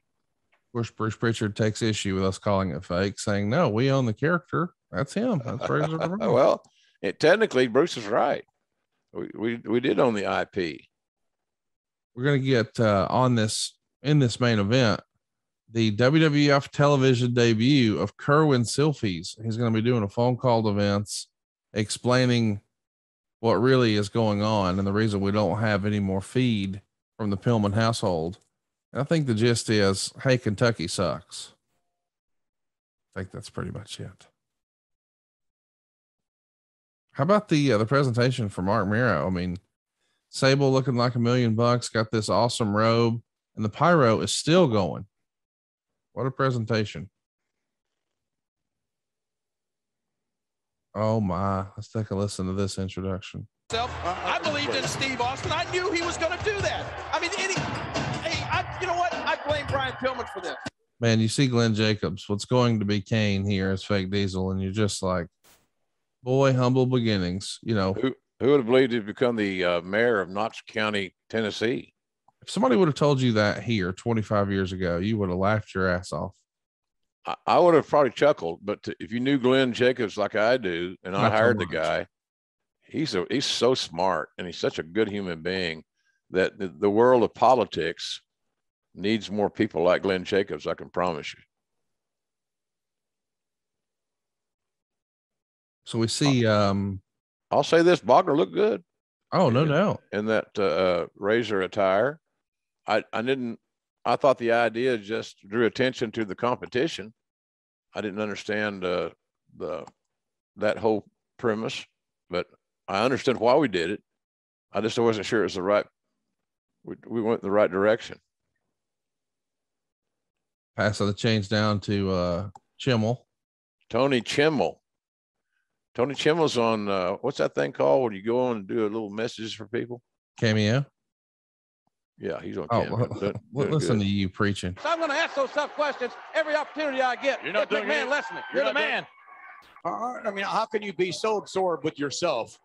Of course, Bruce Pritchard takes issue with us calling it fake, saying, no, we own the character. That's him. That's Razor Ramon. Well, it technically Bruce is right. We, we, we did own the I P. We're going to get, uh, on this, in this main event, the W W F television debut of Kerwin Silfies. He's going to be doing a phone call to Vince explaining what really is going on. And the reason we don't have any more feed from the Pillman household. And I think the gist is, hey, Kentucky sucks. I think that's pretty much it. How about the, uh, the presentation for Mark Mero? I mean, Sable looking like a million bucks, got this awesome robe, and the pyro is still going. What a presentation. Oh my, let's take a listen to this introduction. I believed in Steve Austin. I knew he was going to do that. I mean, any, hey, I, you know what? I blame Brian Pillman for this. Man, you see Glenn Jacobs, what's going to be Kane here is Fake Diesel. And you're just like, boy, humble beginnings, you know. Who, who would have believed he'd become the uh, mayor of Knox County, Tennessee? If somebody would have told you that here twenty-five years ago, you would have laughed your ass off. I, I would have probably chuckled, but to, if you knew Glenn Jacobs like I do, and Not I hired the guy, he's a, he's so smart and he's such a good human being that the, the world of politics needs more people like Glenn Jacobs, I can promise you. So we see, um, I'll say this, Bogner looked good. Oh, no, no. In that, uh, Razor attire. I, I didn't, I thought the idea just drew attention to the competition. I didn't understand, uh, the, that whole premise, but I understood why we did it. I just wasn't sure it was the right, we, we went in the right direction. Passing the chains down to uh, Chimmel. Tony Chimmel. Tony Chimmel's on, uh, what's that thing called when you go on and do a little messages for people? Cameo? Yeah, he's on cameo. Oh, doing, doing listen good. To you preaching. So I'm going to ask those tough questions every opportunity I get. You're not doing man it. Listening. You're, You're the man. Doing... I mean, how can you be so absorbed with yourself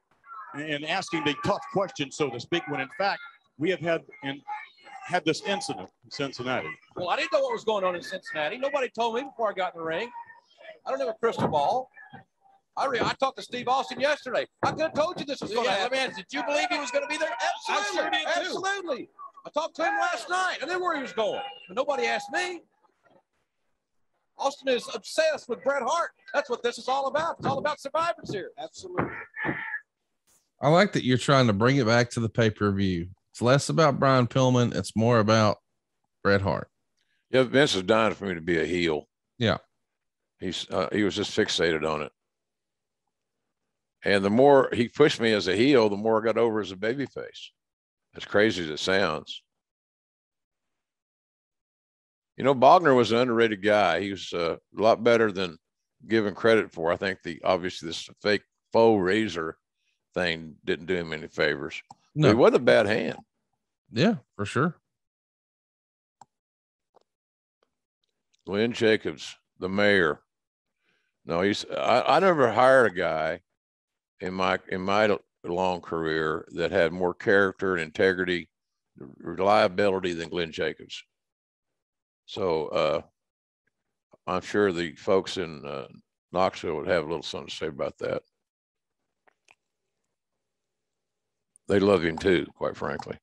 and asking the tough questions, so to speak, when in fact we have had and had this incident in Cincinnati? Well, I didn't know what was going on in Cincinnati. Nobody told me before I got in the ring. I don't have a crystal ball. I, re- I talked to Steve Austin yesterday. I could have told you this was going to yeah, happen. I mean, did you believe he was going to be there? Absolutely. I sure did Absolutely. Too. I talked to him last night. I knew where he was going, but nobody asked me. Austin is obsessed with Bret Hart. That's what this is all about. It's all about Survivor Series. Absolutely. I like that you're trying to bring it back to the pay-per-view. It's less about Brian Pillman. It's more about Bret Hart. Yeah, Vince is dying for me to be a heel. Yeah. He's uh, he was just fixated on it. And the more he pushed me as a heel, the more I got over as a babyface. As crazy as it sounds. You know, Bogner was an underrated guy. He was uh, a lot better than given credit for. I think the obviously this fake faux razor thing didn't do him any favors. No, he wasn't a bad hand. Yeah, for sure. Glenn Jacobs, the mayor. No, he's. I, I never hired a guy in my in my. long career that had more character and integrity, reliability than Glenn Jacobs. So uh, I'm sure the folks in uh, Knoxville would have a little something to say about that. They love him too, quite frankly.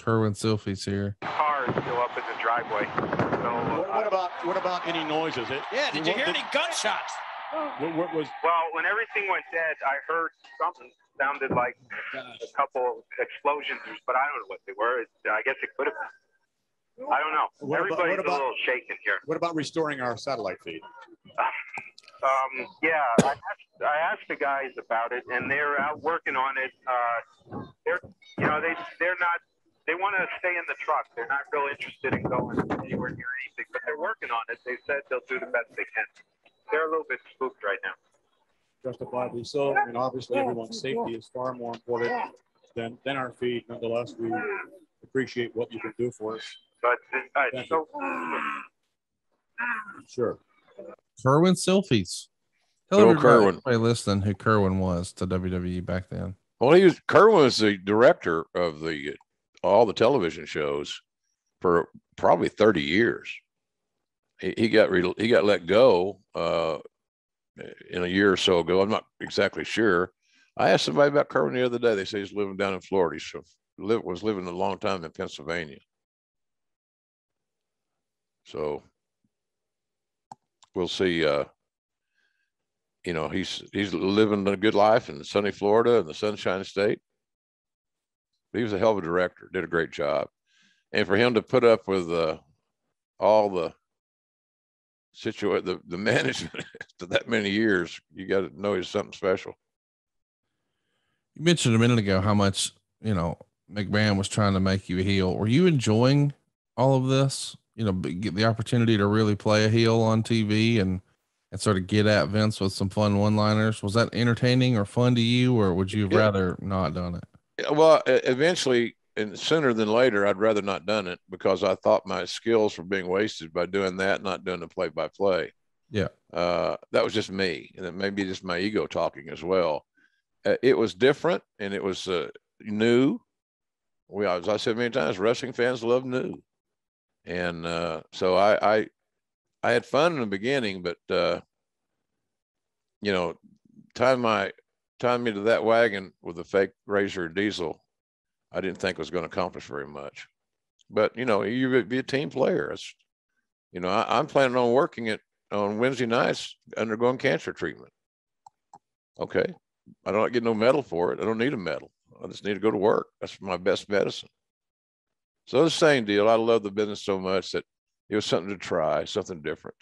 Kerwin Silfie's here. Car is still up in the driveway. So, what, what about what about any noises? It, yeah, did you hear any gunshots? What, what was well when everything went dead, I heard something sounded like a couple explosions, but I don't know what they were. It, I guess it could have been. I don't know. What Everybody's about, about, a little shaken here. What about restoring our satellite feed? um, yeah, I asked, I asked the guys about it, and they're out working on it. Uh, they're you know they they're not they want to stay in the truck. They're not real interested in going anywhere near anything, but they're working on it. They said they'll do the best they can. They're a little bit spooked right now. Justifiably so. And obviously everyone's safety is far more important than, than our feed. Nonetheless, we appreciate what you can do for us. But uh, so sure. Kerwin Silfies. Tell Hello, Kerwin. Everybody listening who Kerwin was to W W E back then. Well, he was Kerwin was the director of the all the television shows for probably thirty years. He, he got re, he got let go uh, in a year or so ago. I'm not exactly sure. I asked somebody about Kerwin the other day. They say he's living down in Florida. He should live, was living a long time in Pennsylvania. So we'll see. Uh, you know, he's he's living a good life in sunny Florida and the Sunshine State. But he was a hell of a director. Did a great job, and for him to put up with uh, all the Situate the, the management to that many years, you got to know he's something special. You mentioned a minute ago how much, you know, McMahon was trying to make you a heel. Were you enjoying all of this? You know, get the opportunity to really play a heel on T V and, and sort of get at Vince with some fun one-liners. Was that entertaining or fun to you, or would you have yeah. rather not done it? Yeah, well, eventually, and sooner than later, I'd rather not done it because I thought my skills were being wasted by doing that, not doing the play by play. Yeah. Uh, that was just me. And then maybe just my ego talking as well. Uh, it was different and it was uh, new. We, as I said many times, wrestling fans love new. And uh, so I, I, I had fun in the beginning, but uh, you know, tying my, tying me to that wagon with a fake razor diesel, I didn't think it was going to accomplish very much, but you know, you be a team player. It's, you know, I, I'm planning on working it on Wednesday nights, undergoing cancer treatment. Okay. I don't get no medal for it. I don't need a medal. I just need to go to work. That's my best medicine. So the same deal. I love the business so much that it was something to try, something different.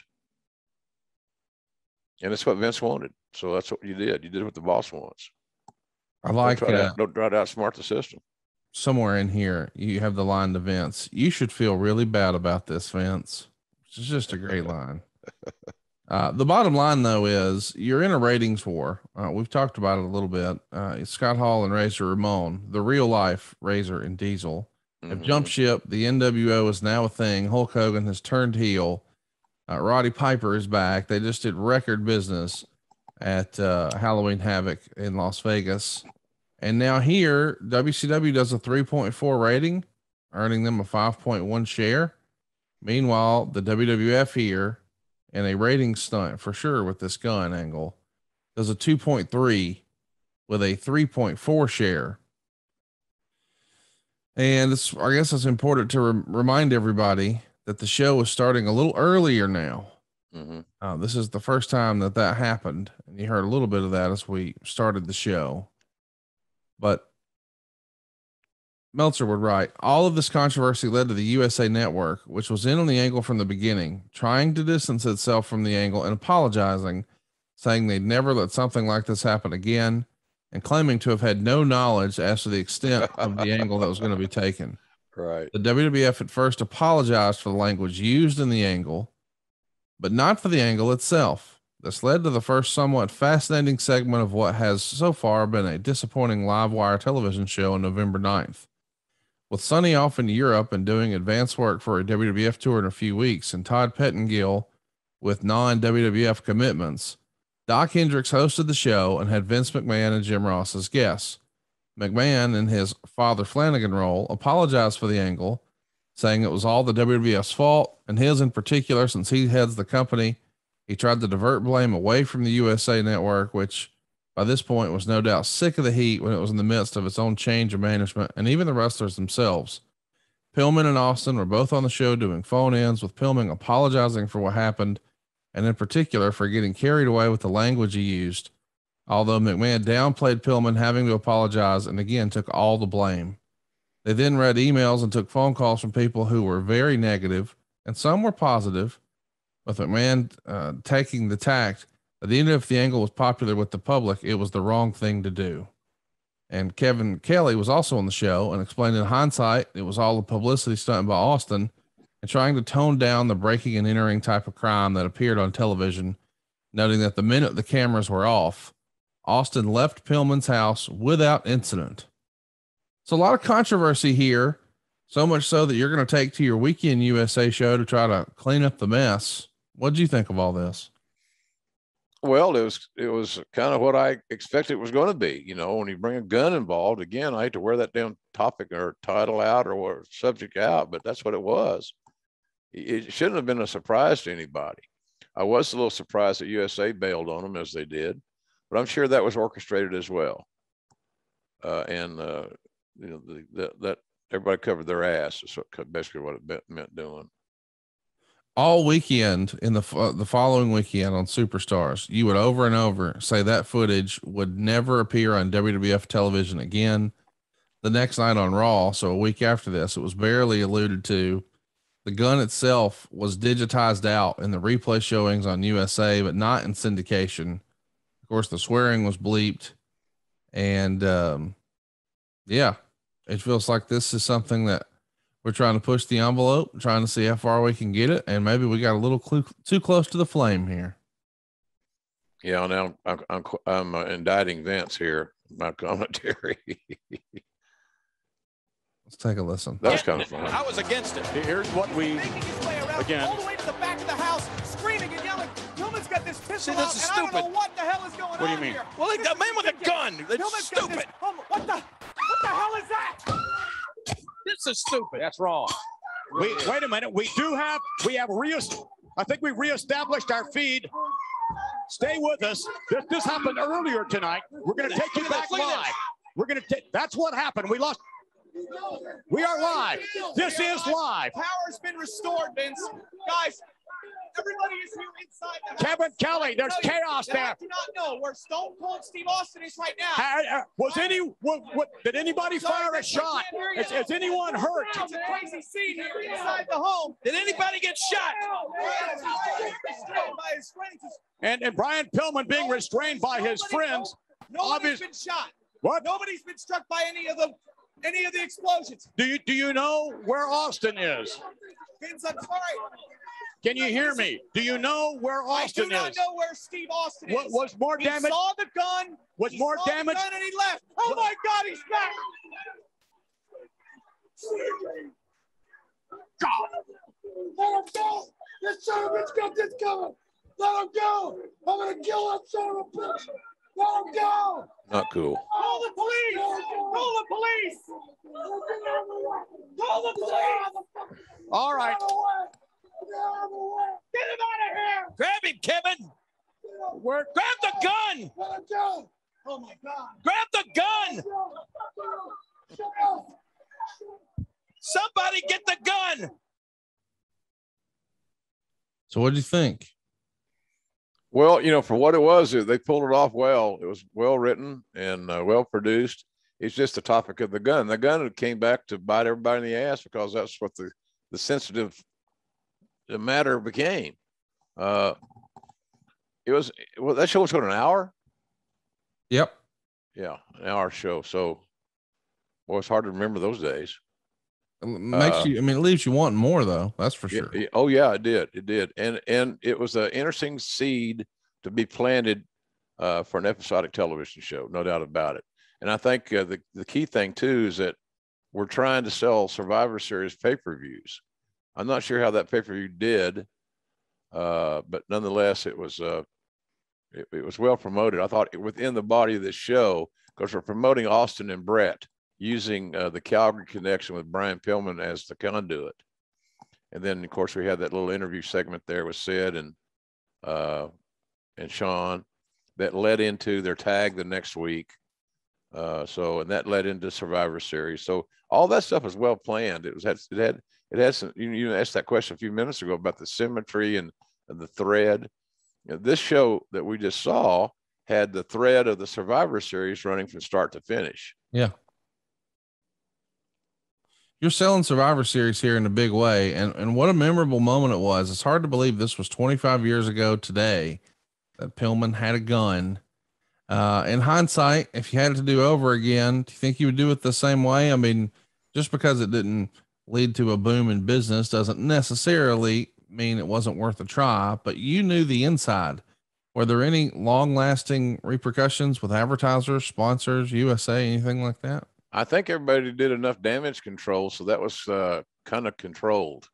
And that's what Vince wanted. So that's what you did. You did what the boss wants. I like that. Don't try to outsmart the system. somewhere in here, you have the line to Vince, "You should feel really bad about this, Vince," which is just a great line. Uh, the bottom line though, is you're in a ratings war. Uh, we've talked about it a little bit. Uh, Scott Hall and Razor Ramon, the real life Razor and Diesel, mm-hmm. have jumped ship. The N W O is now a thing. Hulk Hogan has turned heel. Uh, Roddy Piper is back. They just did record business at, uh, Halloween Havoc in Las Vegas. And now here, W C W does a three point four rating, earning them a five point one share. Meanwhile, the W W F here, and a rating stunt for sure with this gun angle, does a two point three with a three point four share. And it's, I guess it's important to re- remind everybody that the show is starting a little earlier now. Mm-hmm. Uh, this is the first time that that happened. And you heard a little bit of that as we started the show, but Meltzer would write, "All of this controversy led to the U S A Network, which was in on the angle from the beginning, trying to distance itself from the angle and apologizing, saying they'd never let something like this happen again, and claiming to have had no knowledge as to the extent of the angle that was going to be taken." Right. The W W F at first apologized for the language used in the angle, but not for the angle itself. This led to the first somewhat fascinating segment of what has so far been a disappointing live wire television show on November ninth. With Sonny off in Europe and doing advance work for a W W F tour in a few weeks, and Todd Pettengill with non-W W F commitments, Doc Hendricks hosted the show and had Vince McMahon and Jim Ross as guests. McMahon, in his Father Flanagan role, apologized for the angle, saying it was all the W W F's fault, and his in particular, since he heads the company. He tried to divert blame away from the U S A Network, which by this point was no doubt sick of the heat when it was in the midst of its own change of management and even the wrestlers themselves. Pillman and Austin were both on the show doing phone ins, with Pillman apologizing for what happened, and in particular for getting carried away with the language he used. Although McMahon downplayed Pillman having to apologize and again took all the blame. They then read emails and took phone calls from people who were very negative, and some were positive, with McMahon uh, taking the tact, even if the angle was popular with the public, it was the wrong thing to do. And Kevin Kelly was also on the show and explained in hindsight, it was all a publicity stunt by Austin and trying to tone down the breaking and entering type of crime that appeared on television, noting that the minute the cameras were off, Austin left Pillman's house without incident. So a lot of controversy here, so much so that you're going to take to your Weekend U S A show to try to clean up the mess. What did you think of all this? Well, it was, it was kind of what I expected it was going to be. You know, when you bring a gun involved, again, I hate to wear that damn topic or title out or, or subject out, but that's what it was. It shouldn't have been a surprise to anybody. I was a little surprised that U S A bailed on them as they did, but I'm sure that was orchestrated as well. Uh, and, uh, you know, the, the, that everybody covered their ass is what, basically what it meant doing. All weekend in the uh, the following weekend on Superstars, you would over and over say that footage would never appear on W W F television again. The next night on Raw, so a week after this, it was barely alluded to. The gun itself was digitized out in the replay showings on U S A, but not in syndication. Of course, the swearing was bleeped. And um, yeah, it feels like this is something that we're trying to push the envelope, trying to see how far we can get it. And maybe we got a little clue, too close to the flame here. Yeah. Now I'm, I'm, I'm uh, indicting Vince here. My commentary. Let's take a listen. That was kind of fun. I was against it. Here's what we, making his way around again, all the way to the back of the house, screaming and yelling, "Pillman's got this pistol." See, this out, is stupid. I don't know what the hell is going on? What do you mean? Here. Well, like a man with a gun. That's stupid. This, um, what the, what the hell is that? This is stupid. That's wrong. We, wait a minute. We do have, we have re I think we reestablished our feed. Stay with us. This, this happened earlier tonight. We're going to take you back live. We're going to take, that's what happened. We lost. We are live. This is live. Power's been restored, Vince. Guys, everybody is here inside the house. Kevin Kelly, there's chaos there. I do not know where Stone Cold Steve Austin is right now. Uh, uh, was any, what, what, did anybody fire a shot? Is, is anyone hurt? It's a crazy scene here inside the home. Did anybody get shot? And, and Brian Pillman being restrained by his friends. Nobody's been shot. What? Nobody's been struck by any of the any of the explosions. Do you do you know where Austin is? Vince, I'm sorry. Can you hear me? Do you know where Austin is? I do not is? know where Steve Austin is. What was more damage? He saw the gun. Was he more saw damage? The gun and he left. Oh my God, he's back. God. Let him go. This son of a bitch got this covered. Let him go. I'm gonna kill that son of a bitch. Let him go. Not cool. Call the police. Call the police. Call the police. All right. Get him out of here! Grab him, Kevin! Where? Grab the gun! Let him go! Oh my God! Grab the gun! Somebody get the gun! So what do you think? Well, you know, for what it was, they pulled it off well. It was well written and uh, well produced. It's just the topic of the gun. The gun came back to bite everybody in the ass because that's what the the sensitive. The matter became. Uh, it was well. That show was going an hour. Yep. Yeah, an hour show. So, well, it's hard to remember those days. It makes uh, you. I mean, it leaves you wanting more, though. That's for sure. It, it, oh yeah, it did. It did, and and it was an interesting seed to be planted uh, for an episodic television show, no doubt about it. And I think uh, the the key thing too is that we're trying to sell Survivor Series pay-per-views. I'm not sure how that pay-per-view did, uh, but nonetheless, it was uh, it, it was well promoted. I thought within the body of this show, because we're promoting Austin and Bret using uh, the Calgary connection with Brian Pillman as the conduit, and then of course we had that little interview segment there with Sid and uh, and Shawn that led into their tag the next week. Uh, so and that led into Survivor Series. So all that stuff was well planned. It was had it had. It has some, you, you asked that question a few minutes ago about the symmetry and, and the thread. You know, this show that we just saw had the thread of the Survivor Series running from start to finish. Yeah. You're selling Survivor Series here in a big way. And, and what a memorable moment it was. It's hard to believe this was twenty-five years ago today that Pillman had a gun. Uh, in hindsight, if you had it to do over again, do you think you would do it the same way? I mean, just because it didn't lead to a boom in business doesn't necessarily mean it wasn't worth a try, but you knew the inside. Were there any long lasting repercussions with advertisers, sponsors, U S A, anything like that? I think everybody did enough damage control. So that was uh, kind of controlled.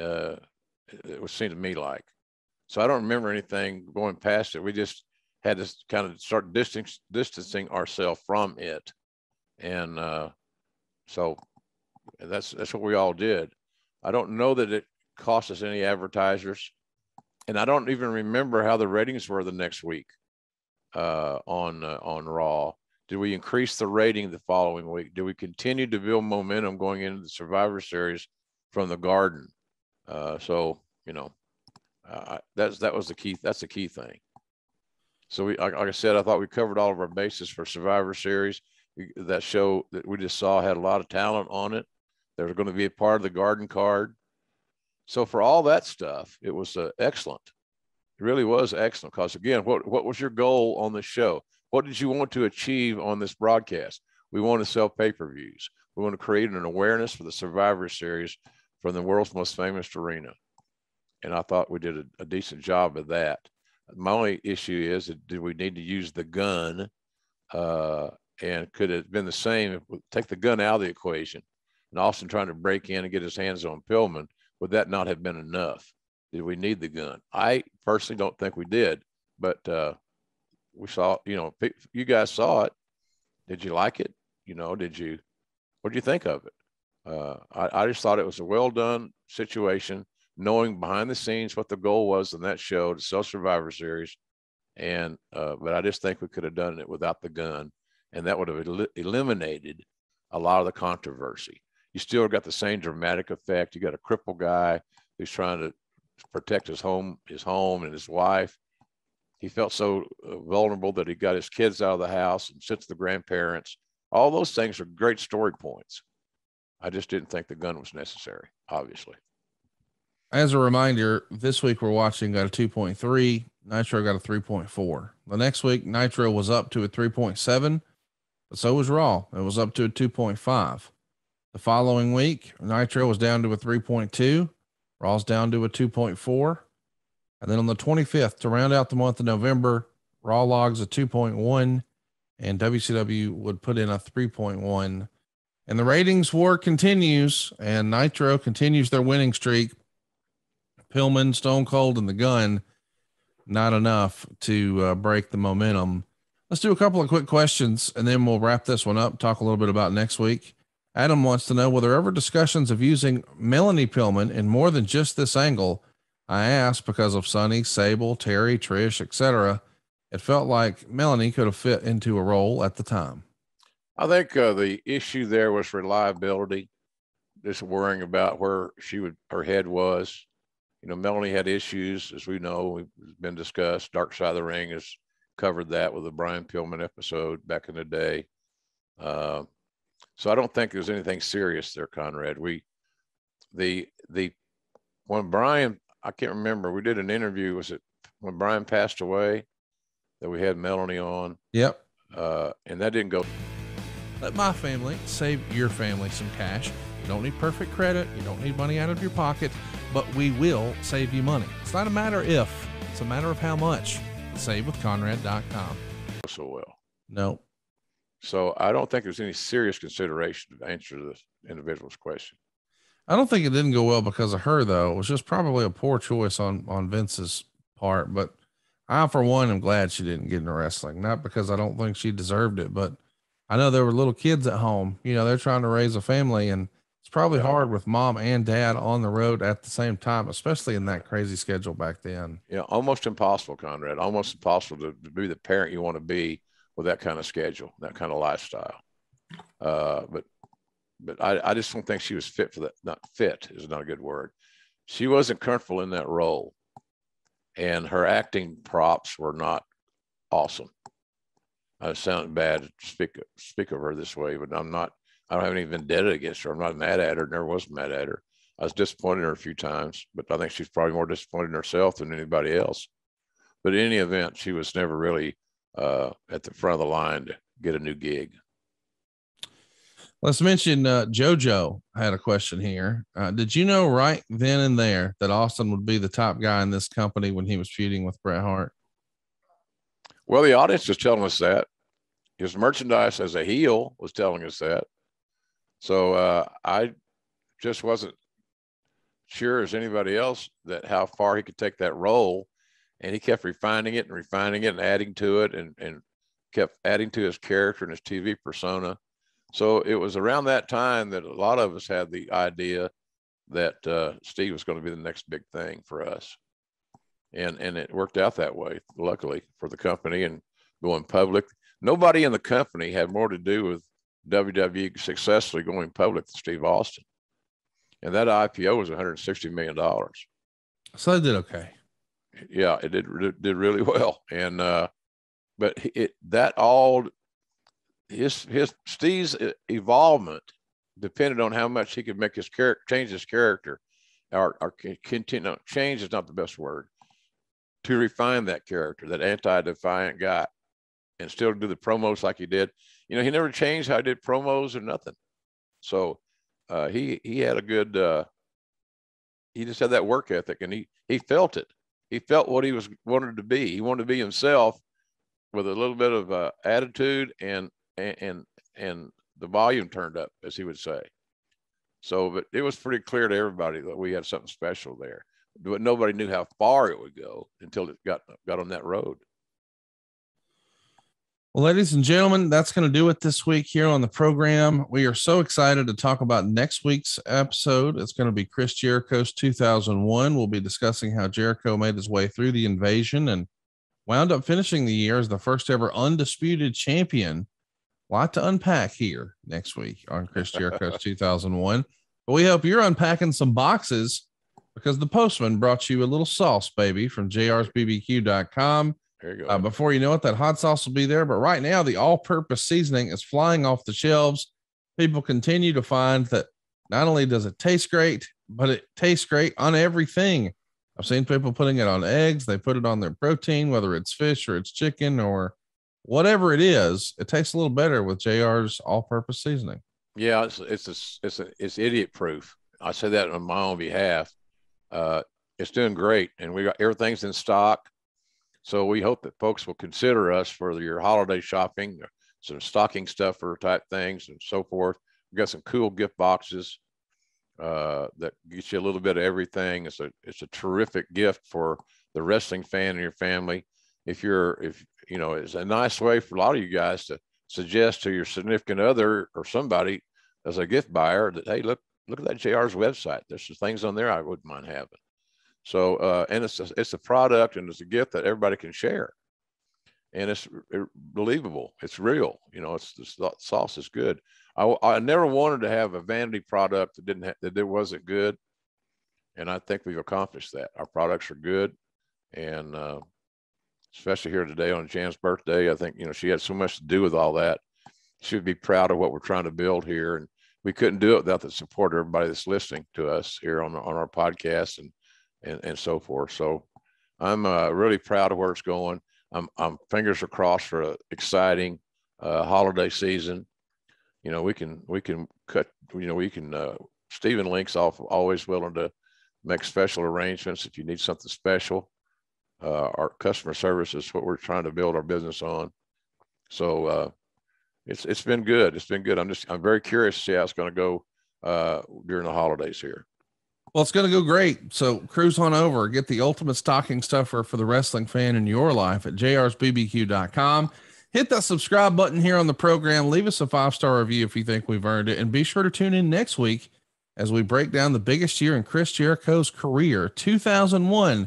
Uh, it was seen to me like, so I don't remember anything going past it. We just had to kind of start distance, distancing ourselves from it. And uh, so that's that's what we all did. I don't know that it cost us any advertisers, and I don't even remember how the ratings were the next week uh on uh, on Raw. Did we increase the rating the following week? Did we continue to build momentum going into the Survivor Series from the Garden? Uh so you know uh, that's that was the key that's the key thing. So we like, like I said, I thought we covered all of our bases for Survivor Series. That show that we just saw had a lot of talent on it. There's going to be a part of the Garden card. So for all that stuff, it was uh, excellent. It really was excellent. Because again, what, what was your goal on the show? What did you want to achieve on this broadcast? We want to sell pay-per-views. We want to create an awareness for the Survivor Series from the world's most famous arena. And I thought we did a, a decent job of that. My only issue is, did we need to use the gun? Uh, and could it have been the same if we take the gun out of the equation? And Austin trying to break in and get his hands on Pillman, would that not have been enough? Did we need the gun? I personally don't think we did, but uh, we saw, you know, you guys saw it. Did you like it? You know, did you, what did you think of it? Uh, I, I just thought it was a well-done situation, knowing behind the scenes what the goal was in that show to sell Survivor Series. And, uh, but I just think we could have done it without the gun, and that would have el- eliminated a lot of the controversy. You still got the same dramatic effect. You got a crippled guy who's trying to protect his home, his home and his wife. He felt so vulnerable that he got his kids out of the house and sent to the grandparents. All those things are great story points. I just didn't think the gun was necessary, obviously. As a reminder, this week we're watching got a two point three. Nitro got a three point four. The next week, Nitro was up to a three point seven. but so was Raw. It was up to a two point five. The following week, Nitro was down to a three point two. Raw's down to a two point four. And then on the twenty-fifth, to round out the month of November, Raw logs a two point one and W C W would put in a three point one. And the ratings war continues, and Nitro continues their winning streak. Pillman, Stone Cold, and the Gun, not enough to uh, break the momentum. Let's do a couple of quick questions, and then we'll wrap this one up, talk a little bit about next week. Adam wants to know, were there ever discussions of using Melanie Pillman in more than just this angle? I asked because of Sonny, Sable, Terry, Trish, et cetera. It felt like Melanie could have fit into a role at the time. I think uh, the issue there was reliability, just worrying about where she would, her head was. You know, Melanie had issues, as we know, it's been discussed. Dark Side of the Ring has covered that with the Brian Pillman episode back in the day. Uh, so I don't think there's anything serious there, Conrad. We, the, the, when Brian, I can't remember, we did an interview, was it when Brian passed away that we had Melanie on? Yep. Uh, and that didn't go. Let my family save your family some cash. You don't need perfect credit. You don't need money out of your pocket, but we will save you money. It's not a matter if, it's a matter of how much. Save with Conrad dot com. So well. No. So I don't think there's any serious consideration to answer this individual's question. I don't think it didn't go well because of her, though. It was just probably a poor choice on, on Vince's part, but I, for one, am glad she didn't get into wrestling, not because I don't think she deserved it, but I know there were little kids at home, you know, they're trying to raise a family, and it's probably yeah. hard with mom and dad on the road at the same time, especially in that crazy schedule back then. Yeah. Almost impossible, Conrad, almost impossible to, to be the parent you want to be with that kind of schedule, that kind of lifestyle. Uh, but, but I, I just don't think she was fit for that. Not fit is not a good word. She wasn't comfortable in that role, and her acting props were not awesome. I sound bad to speak, speak of her this way, but I'm not, I don't have any vendetta against her. I'm not mad at her. Never was mad at her. I was disappointed in her a few times, but I think she's probably more disappointed in herself than anybody else. But in any event, she was never really uh, at the front of the line to get a new gig. Let's mention uh, JoJo had a question here. Uh, did you know right then and there that Austin would be the top guy in this company when he was feuding with Bret Hart? Well, the audience was telling us that. His merchandise as a heel was telling us that. So uh, I just wasn't sure as anybody else that how far he could take that role. And he kept refining it and refining it and adding to it and, and kept adding to his character and his T V persona. So it was around that time that a lot of us had the idea that uh, Steve was going to be the next big thing for us. And, and it worked out that way, luckily for the company and going public. Nobody in the company had more to do with W W E successfully going public than Steve Austin. And that I P O was one hundred sixty million dollars. So it did okay. Yeah, it did, it did really well. And, uh, but it, that all his, his Steve's evolvement depended on how much he could make his character, change his character or, or continue. No, change is not the best word. To refine that character, that anti-defiant guy, and still do the promos like he did. You know, he never changed how he did promos or nothing. So uh, he he had a good, uh, he just had that work ethic, and he he felt it. He felt what he was wanted to be. He wanted to be himself with a little bit of uh, attitude, and and and the volume turned up, as he would say. So, but it was pretty clear to everybody that we had something special there. But nobody knew how far it would go until it got, got on that road. Well, ladies and gentlemen, that's going to do it this week here on the program. We are so excited to talk about next week's episode. It's going to be Chris Jericho's two thousand one. We'll be discussing how Jericho made his way through the invasion and wound up finishing the year as the first ever undisputed champion. A lot to unpack here next week on Chris Jericho's two thousand one, but we hope you're unpacking some boxes, because the postman brought you a little sauce, baby, from J R's B B Q dot com. There you go. Uh, before you know it, that hot sauce will be there. But right now, the all-purpose seasoning is flying off the shelves. People continue to find that not only does it taste great, but it tastes great on everything. I've seen people putting it on eggs. They put it on their protein, whether it's fish or it's chicken or whatever it is, it tastes a little better with J R's all-purpose seasoning. Yeah, it's it's a, it's a, it's idiot-proof. I say that on my own behalf. Uh, it's doing great, and we got everything's in stock. So we hope that folks will consider us for your holiday shopping, some stocking stuffer type things, and so forth. We got some cool gift boxes uh, that get you a little bit of everything. It's a it's a terrific gift for the wrestling fan and your family. If you're if you know, it's a nice way for a lot of you guys to suggest to your significant other or somebody as a gift buyer that, hey, look, look at that J R's website. There's some things on there I wouldn't mind having. So, uh, and it's a, it's a product and it's a gift that everybody can share, and it's it, believable. It's real. You know, it's the sauce is good. I, I never wanted to have a vanity product that didn't ha that there wasn't good. And I think we've accomplished that. Our products are good. And, uh, especially here today on Jan's birthday, I think, you know, she had so much to do with all that. She would be proud of what we're trying to build here. And we couldn't do it without the support of everybody that's listening to us here on, on our podcast and, and, and so forth. So I'm uh, really proud of where it's going. I'm, I'm fingers are crossed for an exciting uh, holiday season. You know, we can, we can cut, you know, we can, uh, Stephen Link's off, always willing to make special arrangements if you need something special. Uh, our customer service is what we're trying to build our business on. So uh, it's it's been good. It's been good. I'm just I'm very curious to see how it's going to go uh, during the holidays here. Well, it's going to go great. So cruise on over. Get the ultimate stocking stuffer for the wrestling fan in your life at J R's B B Q dot com. Hit that subscribe button here on the program. Leave us a five-star review if you think we've earned it. And be sure to tune in next week as we break down the biggest year in Chris Jericho's career, two thousand one.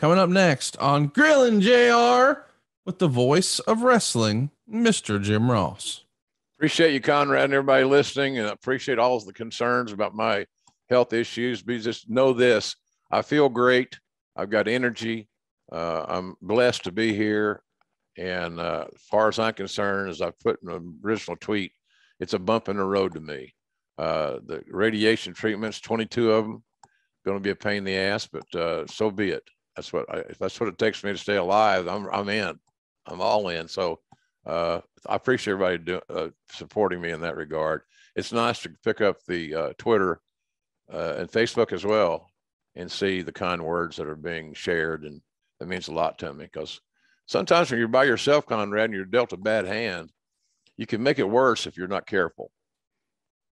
Coming up next on Grillin' J R with the voice of wrestling, Mister Jim Ross. Appreciate you, Conrad, and everybody listening, and appreciate all of the concerns about my health issues. But just know this, I feel great. I've got energy. Uh, I'm blessed to be here. And uh, as far as I'm concerned, as I put in an original tweet, it's a bump in the road to me. Uh, the radiation treatments, twenty-two of them, going to be a pain in the ass, but uh, so be it. That's what I, if that's what it takes for me to stay alive. I'm I'm in, I'm all in. So uh, I appreciate everybody do, uh, supporting me in that regard. It's nice to pick up the uh, Twitter uh, and Facebook as well and see the kind words that are being shared, and that means a lot to me. Because sometimes when you're by yourself, Conrad, and you're dealt a bad hand, you can make it worse if you're not careful.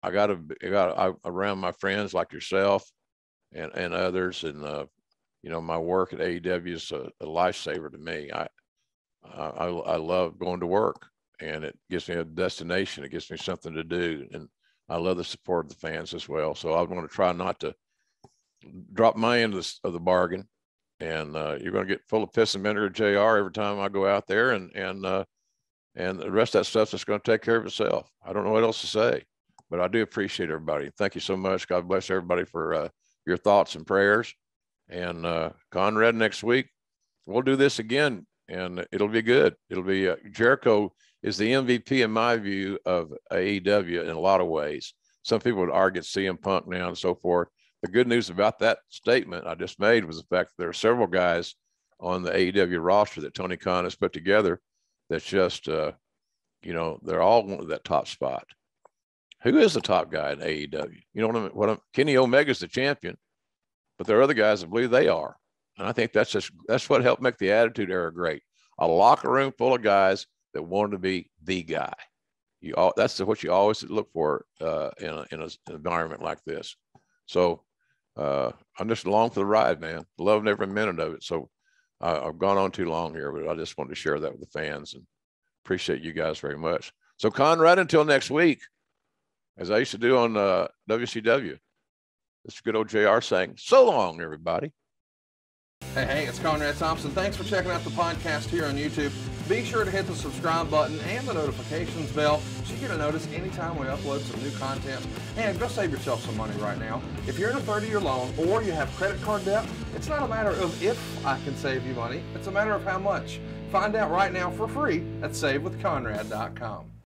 I got to got around my friends like yourself and and others, and. Uh, You know, my work at A E W is a, a lifesaver to me. I, I, I love going to work, and it gives me a destination. It gives me something to do. And I love the support of the fans as well. So I'm going to try not to drop my end of the, of the bargain. And uh, you're going to get full of piss and vinegar, J R, every time I go out there. And, and, uh, and the rest of that stuff is going to take care of itself. I don't know what else to say, but I do appreciate everybody. Thank you so much. God bless everybody for uh, your thoughts and prayers. And uh, Conrad, next week, we'll do this again, and it'll be good. It'll be uh, Jericho is the M V P, in my view, of A E W in a lot of ways. Some people would argue it's C M Punk now and so forth. The good news about that statement I just made was the fact that there are several guys on the A E W roster that Tony Khan has put together that's just, uh, you know, they're all wanting that top spot. Who is the top guy in A E W? You know what I mean? What I'm, Kenny Omega's the champion. But there are other guys that believe they are. And I think that's just, that's what helped make the Attitude Era great. A locker room full of guys that wanted to be the guy. You all, that's what you always look for uh, in, a, in a, an environment like this. So uh, I'm just along for the ride, man. Loving every minute of it. So uh, I've gone on too long here, but I just wanted to share that with the fans and appreciate you guys very much. So Conrad, until next week, as I used to do on uh, W C W, this good old J R saying, so long, everybody. Hey, hey, it's Conrad Thompson. Thanks for checking out the podcast here on YouTube. Be sure to hit the subscribe button and the notifications bell so you get a notice anytime we upload some new content. And go save yourself some money right now. If you're in a thirty-year loan or you have credit card debt, it's not a matter of if I can save you money. It's a matter of how much. Find out right now for free at Save With Conrad dot com.